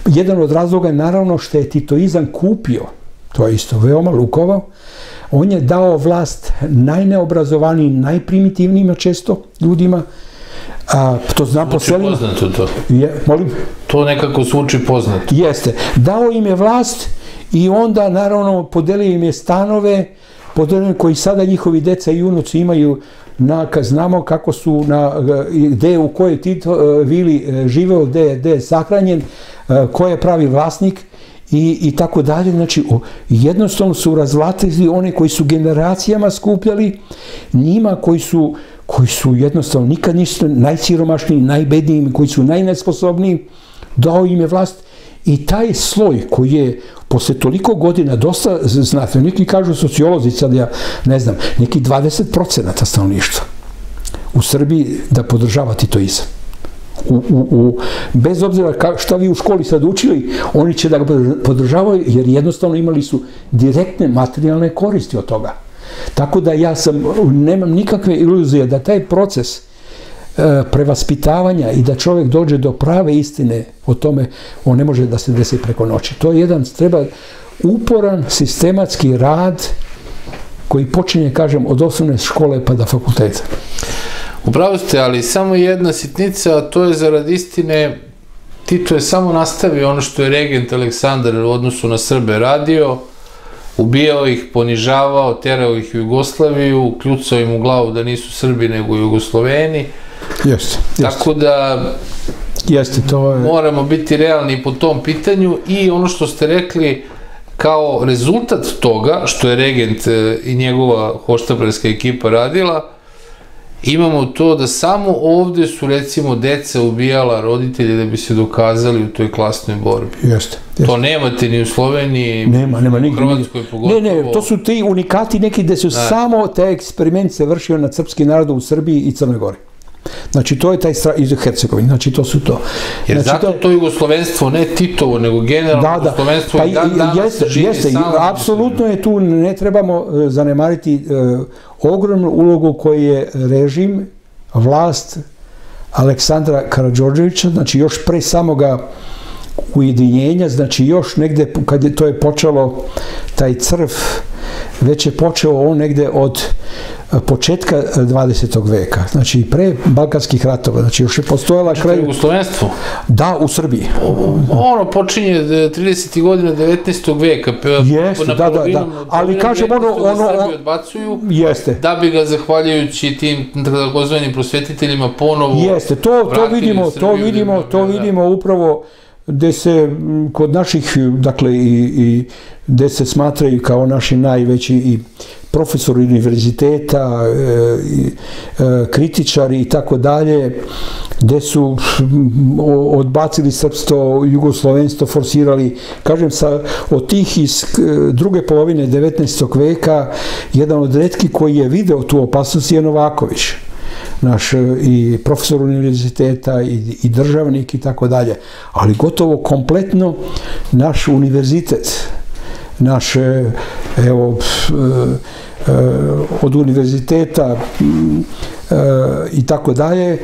Jedan od razloga je naravno što je titoizam kupio, to je isto veoma lukovo, on je dao vlast najneobrazovanijim, najprimitivnijima često ljudima. To znam po selima. To nekako zvuči poznato. Jeste. Dao im je vlast i onda naravno podelio im je stanove, koji sada njihovi deca i unuci imaju, znamo kako su, gde u kojoj Tito vili živeo, gde je sahranjen, ko je pravi vlasnik i tako dalje. Znači, jednostavno su razvlatili one koji su generacijama skupljali, njima koji su koji su jednostavno nikad nisu najsiromašniji, najbedniji, koji su najnesposobniji, dao im je vlast. I taj sloj koji je posle toliko godina dosta znatno, neki kažu sociolozi, sad ja ne znam, neki dvadeset procenata stanovništva u Srbiji da podržava titoizam. Bez obzira šta vi u školi sad učili, oni će da ga podržavaju jer jednostavno imali su direktne materijalne koristi od toga. Tako da ja sam, nemam nikakve iluzije da taj proces prevaspitavanja i da čovjek dođe do prave istine o tome, on ne može da se desi preko noći. To je jedan, treba uporan sistematski rad koji počinje, kažem, od osnovne škole pa do fakulteta. Upravo ste, ali samo jedna sitnica, a to je zarad istine, Tito je samo nastavio ono što je regent Aleksandar u odnosu na Srbe radio, ubijao ih, ponižavao, terao ih u Jugoslaviju, kljucao im u glavu da nisu Srbi nego Jugosloveni. Jeste. Tako da moramo biti realni po tom pitanju i ono što ste rekli kao rezultat toga što je regent i njegova hoštabarska ekipa radila, imamo to da samo ovde su recimo deca ubijala roditelje da bi se dokazali u toj klasnoj borbi. To nemate ni u Sloveniji, u Hrvatskoj pogotovo. Ne, ne, to su ti unikati neki gde su samo taj eksperiment se vršio nad srpski narod u Srbiji i Crnoj Gori. Znači to je taj strah iz Hercegovine, znači to su to. Jer zato to jugoslovenstvo, ne Titovo, nego generalno jugoslovenstvo i dan danas živi samo. Apsolutno je tu, ne trebamo zanemariti ogromnu ulogu koju je režim, vlast Aleksandra Karađorđevića, znači još pre samoga ujedinjenja, znači još negde, kad je to je počelo, taj crv, već je počeo on negde od početka dvadesetog veka, znači pre balkanskih ratova, znači još je postojala kraj... U Slovenstvu? Da, u Srbiji. Ono počinje tridesetih godina devetnaestog veka, na polovinom devetnaestog Srbiju odbacuju, da bi ga zahvaljujući tim takozvanim prosvetiteljima ponovo... Jeste, to vidimo upravo gde se kod naših, dakle, i gde se smatraju kao naši najveći i profesori univerziteta, kritičari i tako dalje, gde su odbacili srpstvo, jugoslovenstvo, forsirali, kažem, od tih iz druge polovine devetnaestog veka, jedan od retkih koji je video tu opasnost je Novaković, naš i profesor univerziteta i državnik i tako dalje, ali gotovo kompletno naš univerzitet, naš, evo, od univerziteta i tako dalje,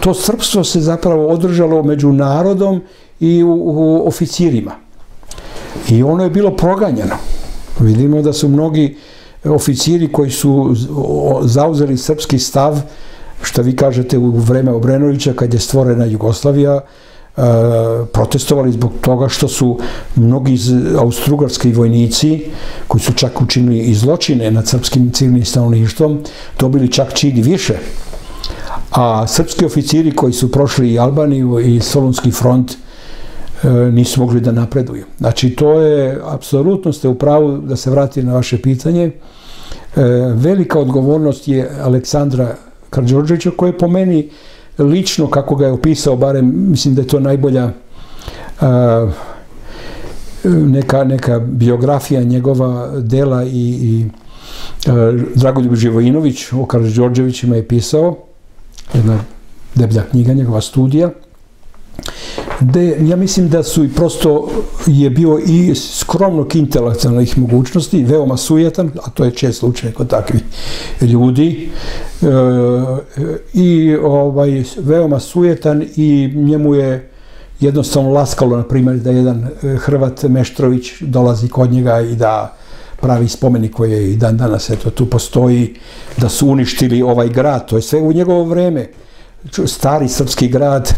to srpstvo se zapravo održalo među narodom i u oficirima. I ono je bilo proganjano. Vidimo da su mnogi oficiri koji su zauzeli srpski stav, što vi kažete u vreme Obrenovića, kad je stvorena Jugoslavija, protestovali zbog toga što su mnogi austrougarski vojnici koji su čak učinili i zločine nad srpskim civilnim stanovništvom dobili čak čini više, a srpski oficiri koji su prošli i Albaniju i Solunski front nisu mogli da napreduju. Znači to je, apsolutno ste u pravu, da se vrati na vaše pitanje, velika odgovornost je Aleksandra Karađorđevića koji je po meni lično, kako ga je opisao, barem mislim da je to najbolja neka biografija njegova dela, i Dragoljub Živojinović o Karađorđevićima je pisao, jedna deblja knjiga, njegova studija, gde ja mislim da su i prosto je bio i skromnog intelektualnih mogućnosti, veoma sujetan, a to je čest slučaj kod takvih ljudi, i veoma sujetan, i njemu je jednostavno laskalo, na primjer, da jedan Hrvat Meštrović dolazi kod njega i da pravi spomenik koji je i dan danas, eto, tu postoji, da su uništili ovaj grad, to je sve u njegovo vreme, stari srpski grad,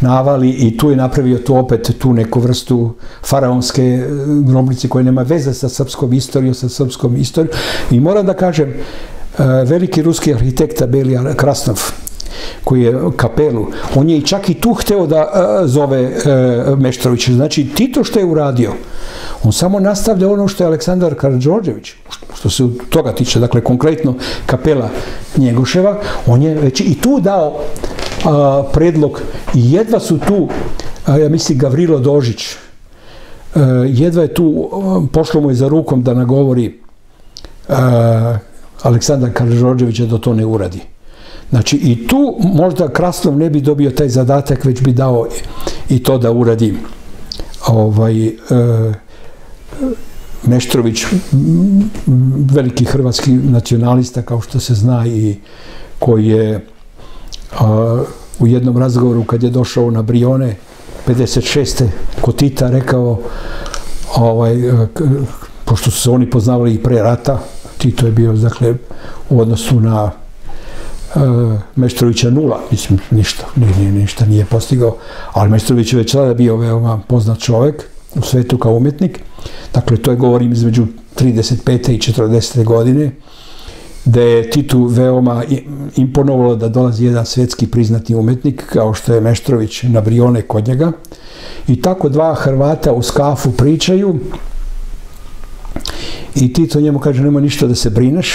navali i tu je napravio to opet tu neku vrstu faraonske grobnice koja nema veze sa srpskom istorijom, sa srpskom istorijom. I moram da kažem, veliki ruski arhitekta Beli Krasnov, koji je kapelu, on je čak i tu hteo da zove Meštrovića. Znači, Tito što je uradio, on samo nastavlja ono što je Aleksandar Karađorđević, što se toga tiče, dakle, konkretno kapela Njegoševa, on je već i tu dao predlog i jedva su tu, ja mislim, Gavrilo Dožić, jedva je tu, pošlo mu je za rukom da nagovori Aleksandar Karađorđević da to ne uradi. Znači, i tu možda Krasnov ne bi dobio taj zadatak, već bi dao i to da uradi Meštrović, veliki hrvatski nacionalista, kao što se zna, i koji je u jednom razgovoru kad je došao na Brione pedeset šeste kod Tita rekao, pošto su se oni poznavali i pre rata, Tito je bio, dakle, u odnosu na Meštrovića nula, mislim, ništa, ništa nije postigao, ali Meštrović je već sada bio veoma poznat čovjek u svetu kao umjetnik, dakle, to je govorim između trideset pete i četrdesete godine, da je Titu veoma imponovalo da dolazi jedan svjetski priznati umjetnik, kao što je Meštrović na Brione kod njega, i tako dva Hrvata u kafu pričaju i Tito njemu kaže, nema ništa da se brineš,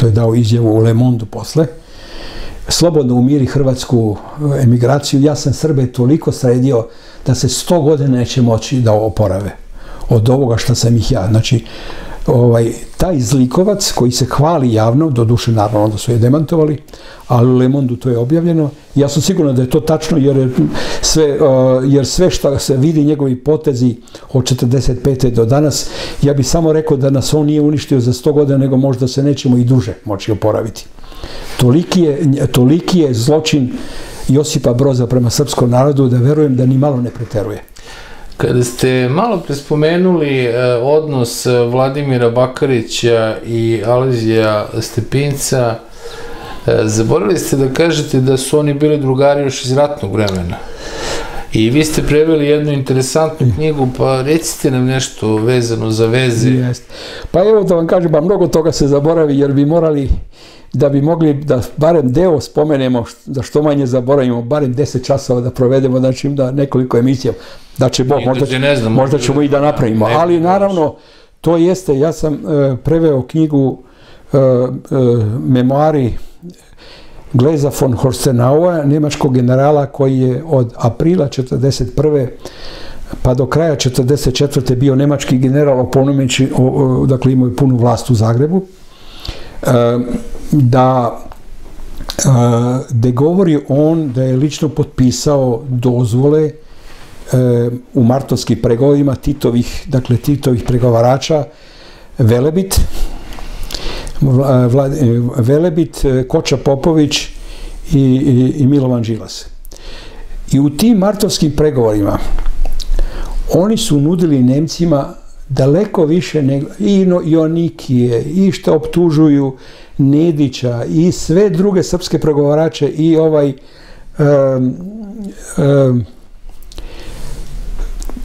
to je dao izjavu u Le Monde posle, slobodno umiri hrvatsku emigraciju, ja sam Srbe toliko sredio da se sto godina neće moći da oporave od ovoga što sam ih ja. Znači, taj zlikovac koji se hvali javno, doduše naravno onda su je demantovali, ali u Le Monde to je objavljeno, ja sam siguran da je to tačno jer sve što se vidi njegovi potezi od četrdeset pete do danas, ja bih samo rekao da nas on nije uništio za sto godina, nego možda se nećemo i duže moći oporaviti. Toliki je zločin Josipa Broza prema srpskom narodu da verujem da ni malo ne preteruje. Kada ste malo prespomenuli odnos Vladimira Bakarića i Alojzija Stepinca, zaboravili ste da kažete da su oni bili drugari još iz ratnog vremena. I vi ste preveli jednu interesantnu knjigu, pa recite nam nešto vezano za veze. Pa evo da vam kažem, ba mnogo toga se zaboravi, jer bi morali, da bi mogli da barem deo spomenemo, da što manje zaboravimo, barem deset časova da provedemo, znači da nekoliko emisija, da će Bog, možda ćemo i da napravimo. Ali naravno, to jeste, ja sam preveo knjigu Memoari Gleza von Horstenaua, nemačkog generala koji je od aprila četrdeset prve pa do kraja četrdeset četvrte bio nemački general, opomenući, dakle imao je punu vlast u Zagrebu, da da govori on da je lično potpisao dozvole u martovskim pregovorima Titovih, dakle Titovih pregovarača Velebit, Velebit, Koča Popović i Milovan Đilas. I u tim martovskim pregovorima oni su nudili Nemcima daleko više nego i Jonikije, i što optužuju Nedića i sve druge srpske pregovarače i ovaj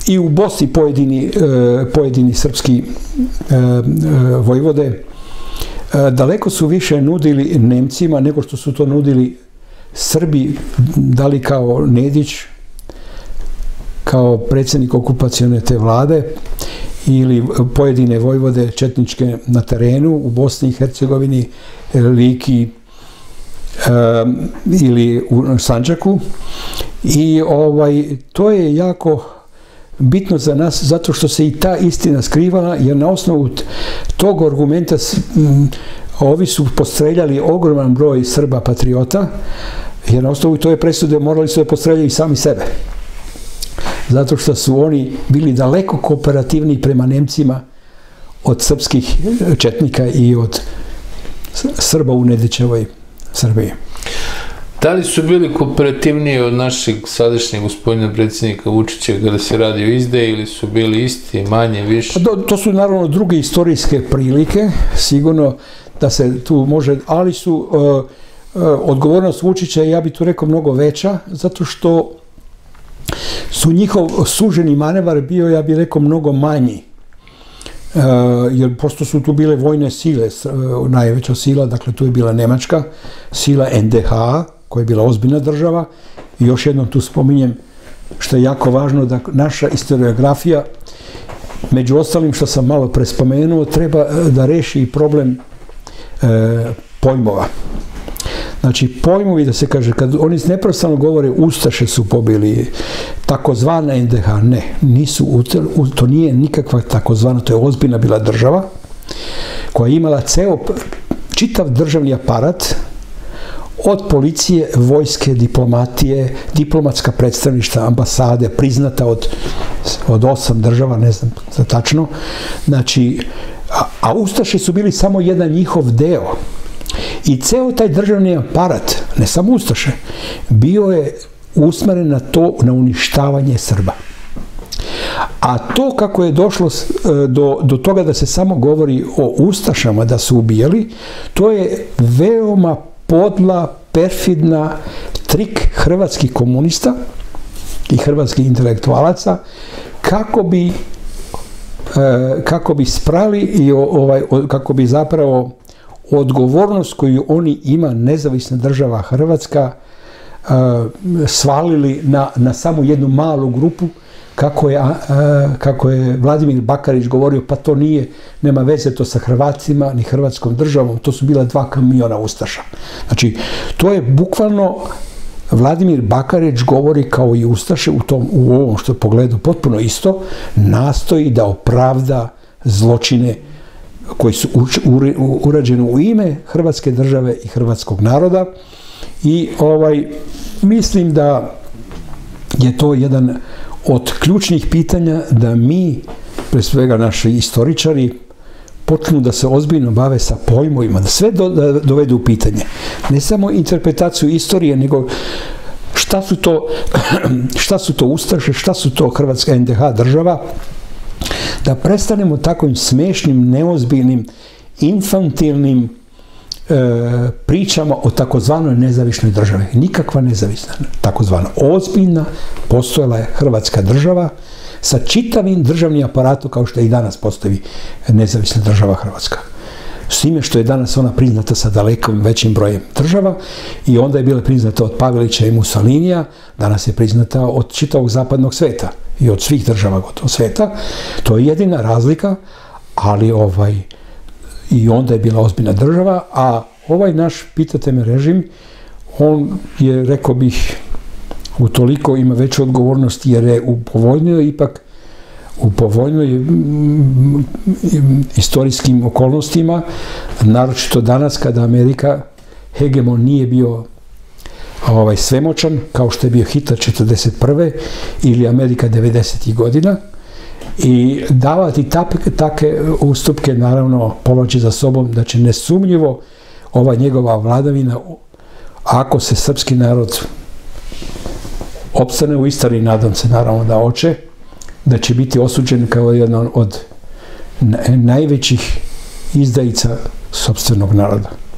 i u Bosni pojedini srpski vojvode daleko su više nudili Nemcima nego što su to nudili Srbi, da li kao Nedić, kao predsjednik okupacione te vlade, ili pojedine vojvode četničke na terenu u Bosni i Hercegovini, Liki ili u Sandžaku. I to je jako bitno za nas, zato što se i ta istina skrivala, jer na osnovu tog argumenta ovi su postreljali ogroman broj Srba patriota, jer na osnovu toj presude morali su da postreljaju sami sebe, zato što su oni bili daleko kooperativni prema Nemcima od srpskih četnika i od Srba u Nedićevoj Srbiji. Da li su bili kooperativniji od našeg sadašnjeg gospodina predsjednika Vučića kada se radi o izdaji, ili su bili isti, manje, više? To su naravno druge istorijske prilike, sigurno da se tu može, ali su odgovornost Vučića, ja bih tu rekao, mnogo veća, zato što su njihov suženi manevar bio, ja bih rekao, mnogo manji. Jer posto su tu bile vojne sile, najveća sila, dakle tu je bila nemačka sila N D H, koja je bila ozbiljna država. I još jednom tu spominjem, što je jako važno, da naša historiografija, među ostalim što sam malo pre spomenuo, treba da reši i problem pojmova. Znači, pojmovi, da se kaže, kad oni neprestano govore Ustaše su pobili, takozvana N D H, ne, nisu, to nije nikakva takozvana, to je ozbiljna bila država koja je imala ceo, čitav državni aparat, od policije, vojske, diplomatije, diplomatska predstavništa, ambasade, priznata od osam država, ne znam za tačno, znači, a Ustaše su bili samo jedan njihov deo. I ceo taj državni aparat, ne samo Ustaše, bio je usmeren na to, na uništavanje Srba. A to kako je došlo do toga da se samo govori o Ustašama da su ubijali, to je veoma podla, perfidna trik hrvatskih komunista i hrvatskih intelektualaca kako bi kako bi sprali i kako bi zapravo odgovornost koju oni ima, nezavisna država Hrvatska, svalili na samo jednu malu grupu, kako je Vladimir Bakarić govorio, pa to nije, nema veze to sa Hrvatima ni Hrvatskom državom, to su bila dva kamiona Ustaša. Znači, to je bukvalno, Vladimir Bakarić govori kao i Ustaše, u ovom što je pogledu potpuno isto, nastoji da opravda zločine koji su urađeni u ime Hrvatske države i hrvatskog naroda. I mislim da je to jedan od ključnih pitanja, da mi, pre svega naši istoričari, počnu da se ozbiljno bave sa pojmovima, da sve dovedu u pitanje. Ne samo interpretaciju istorije, nego šta su to Ustaše, šta su to Hrvatska N D H država, da prestanemo takvim smešnim, neozbiljnim, infantilnim pričama o takozvanoj nezavisnoj državi. Nikakva nezavisna, takozvana ozbiljna, postojala je Hrvatska država sa čitavim državnim aparatom, kao što je i danas postoji nezavisna država Hrvatska. S time što je danas ona priznata sa daleko većim brojem država, i onda je bila priznata od Pavelića i Mussolinija, danas je priznata od čitavog zapadnog sveta i od svih država gotovo sveta. To je jedina razlika, ali ovaj i onda je bila ozbiljna država, a ovaj naš, pitate me, režim, on je, rekao bih, utoliko ima veću odgovornost jer je u povoljnoj, ipak u povoljnoj istorijskim okolnostima, naročito danas kada Amerika, hegemon, nije bio svemoćan, kao što je bio Hitler četrdeset prve ili Amerika devedesetih godina, i davati takve ustupke, naravno, povlači za sobom da će nesumnjivo ova njegova vladavina, ako se srpski narod opstane u istoriji, nadam se naravno da hoće, da će biti osuđen kao jedan od najvećih izdajica sopstvenog naroda.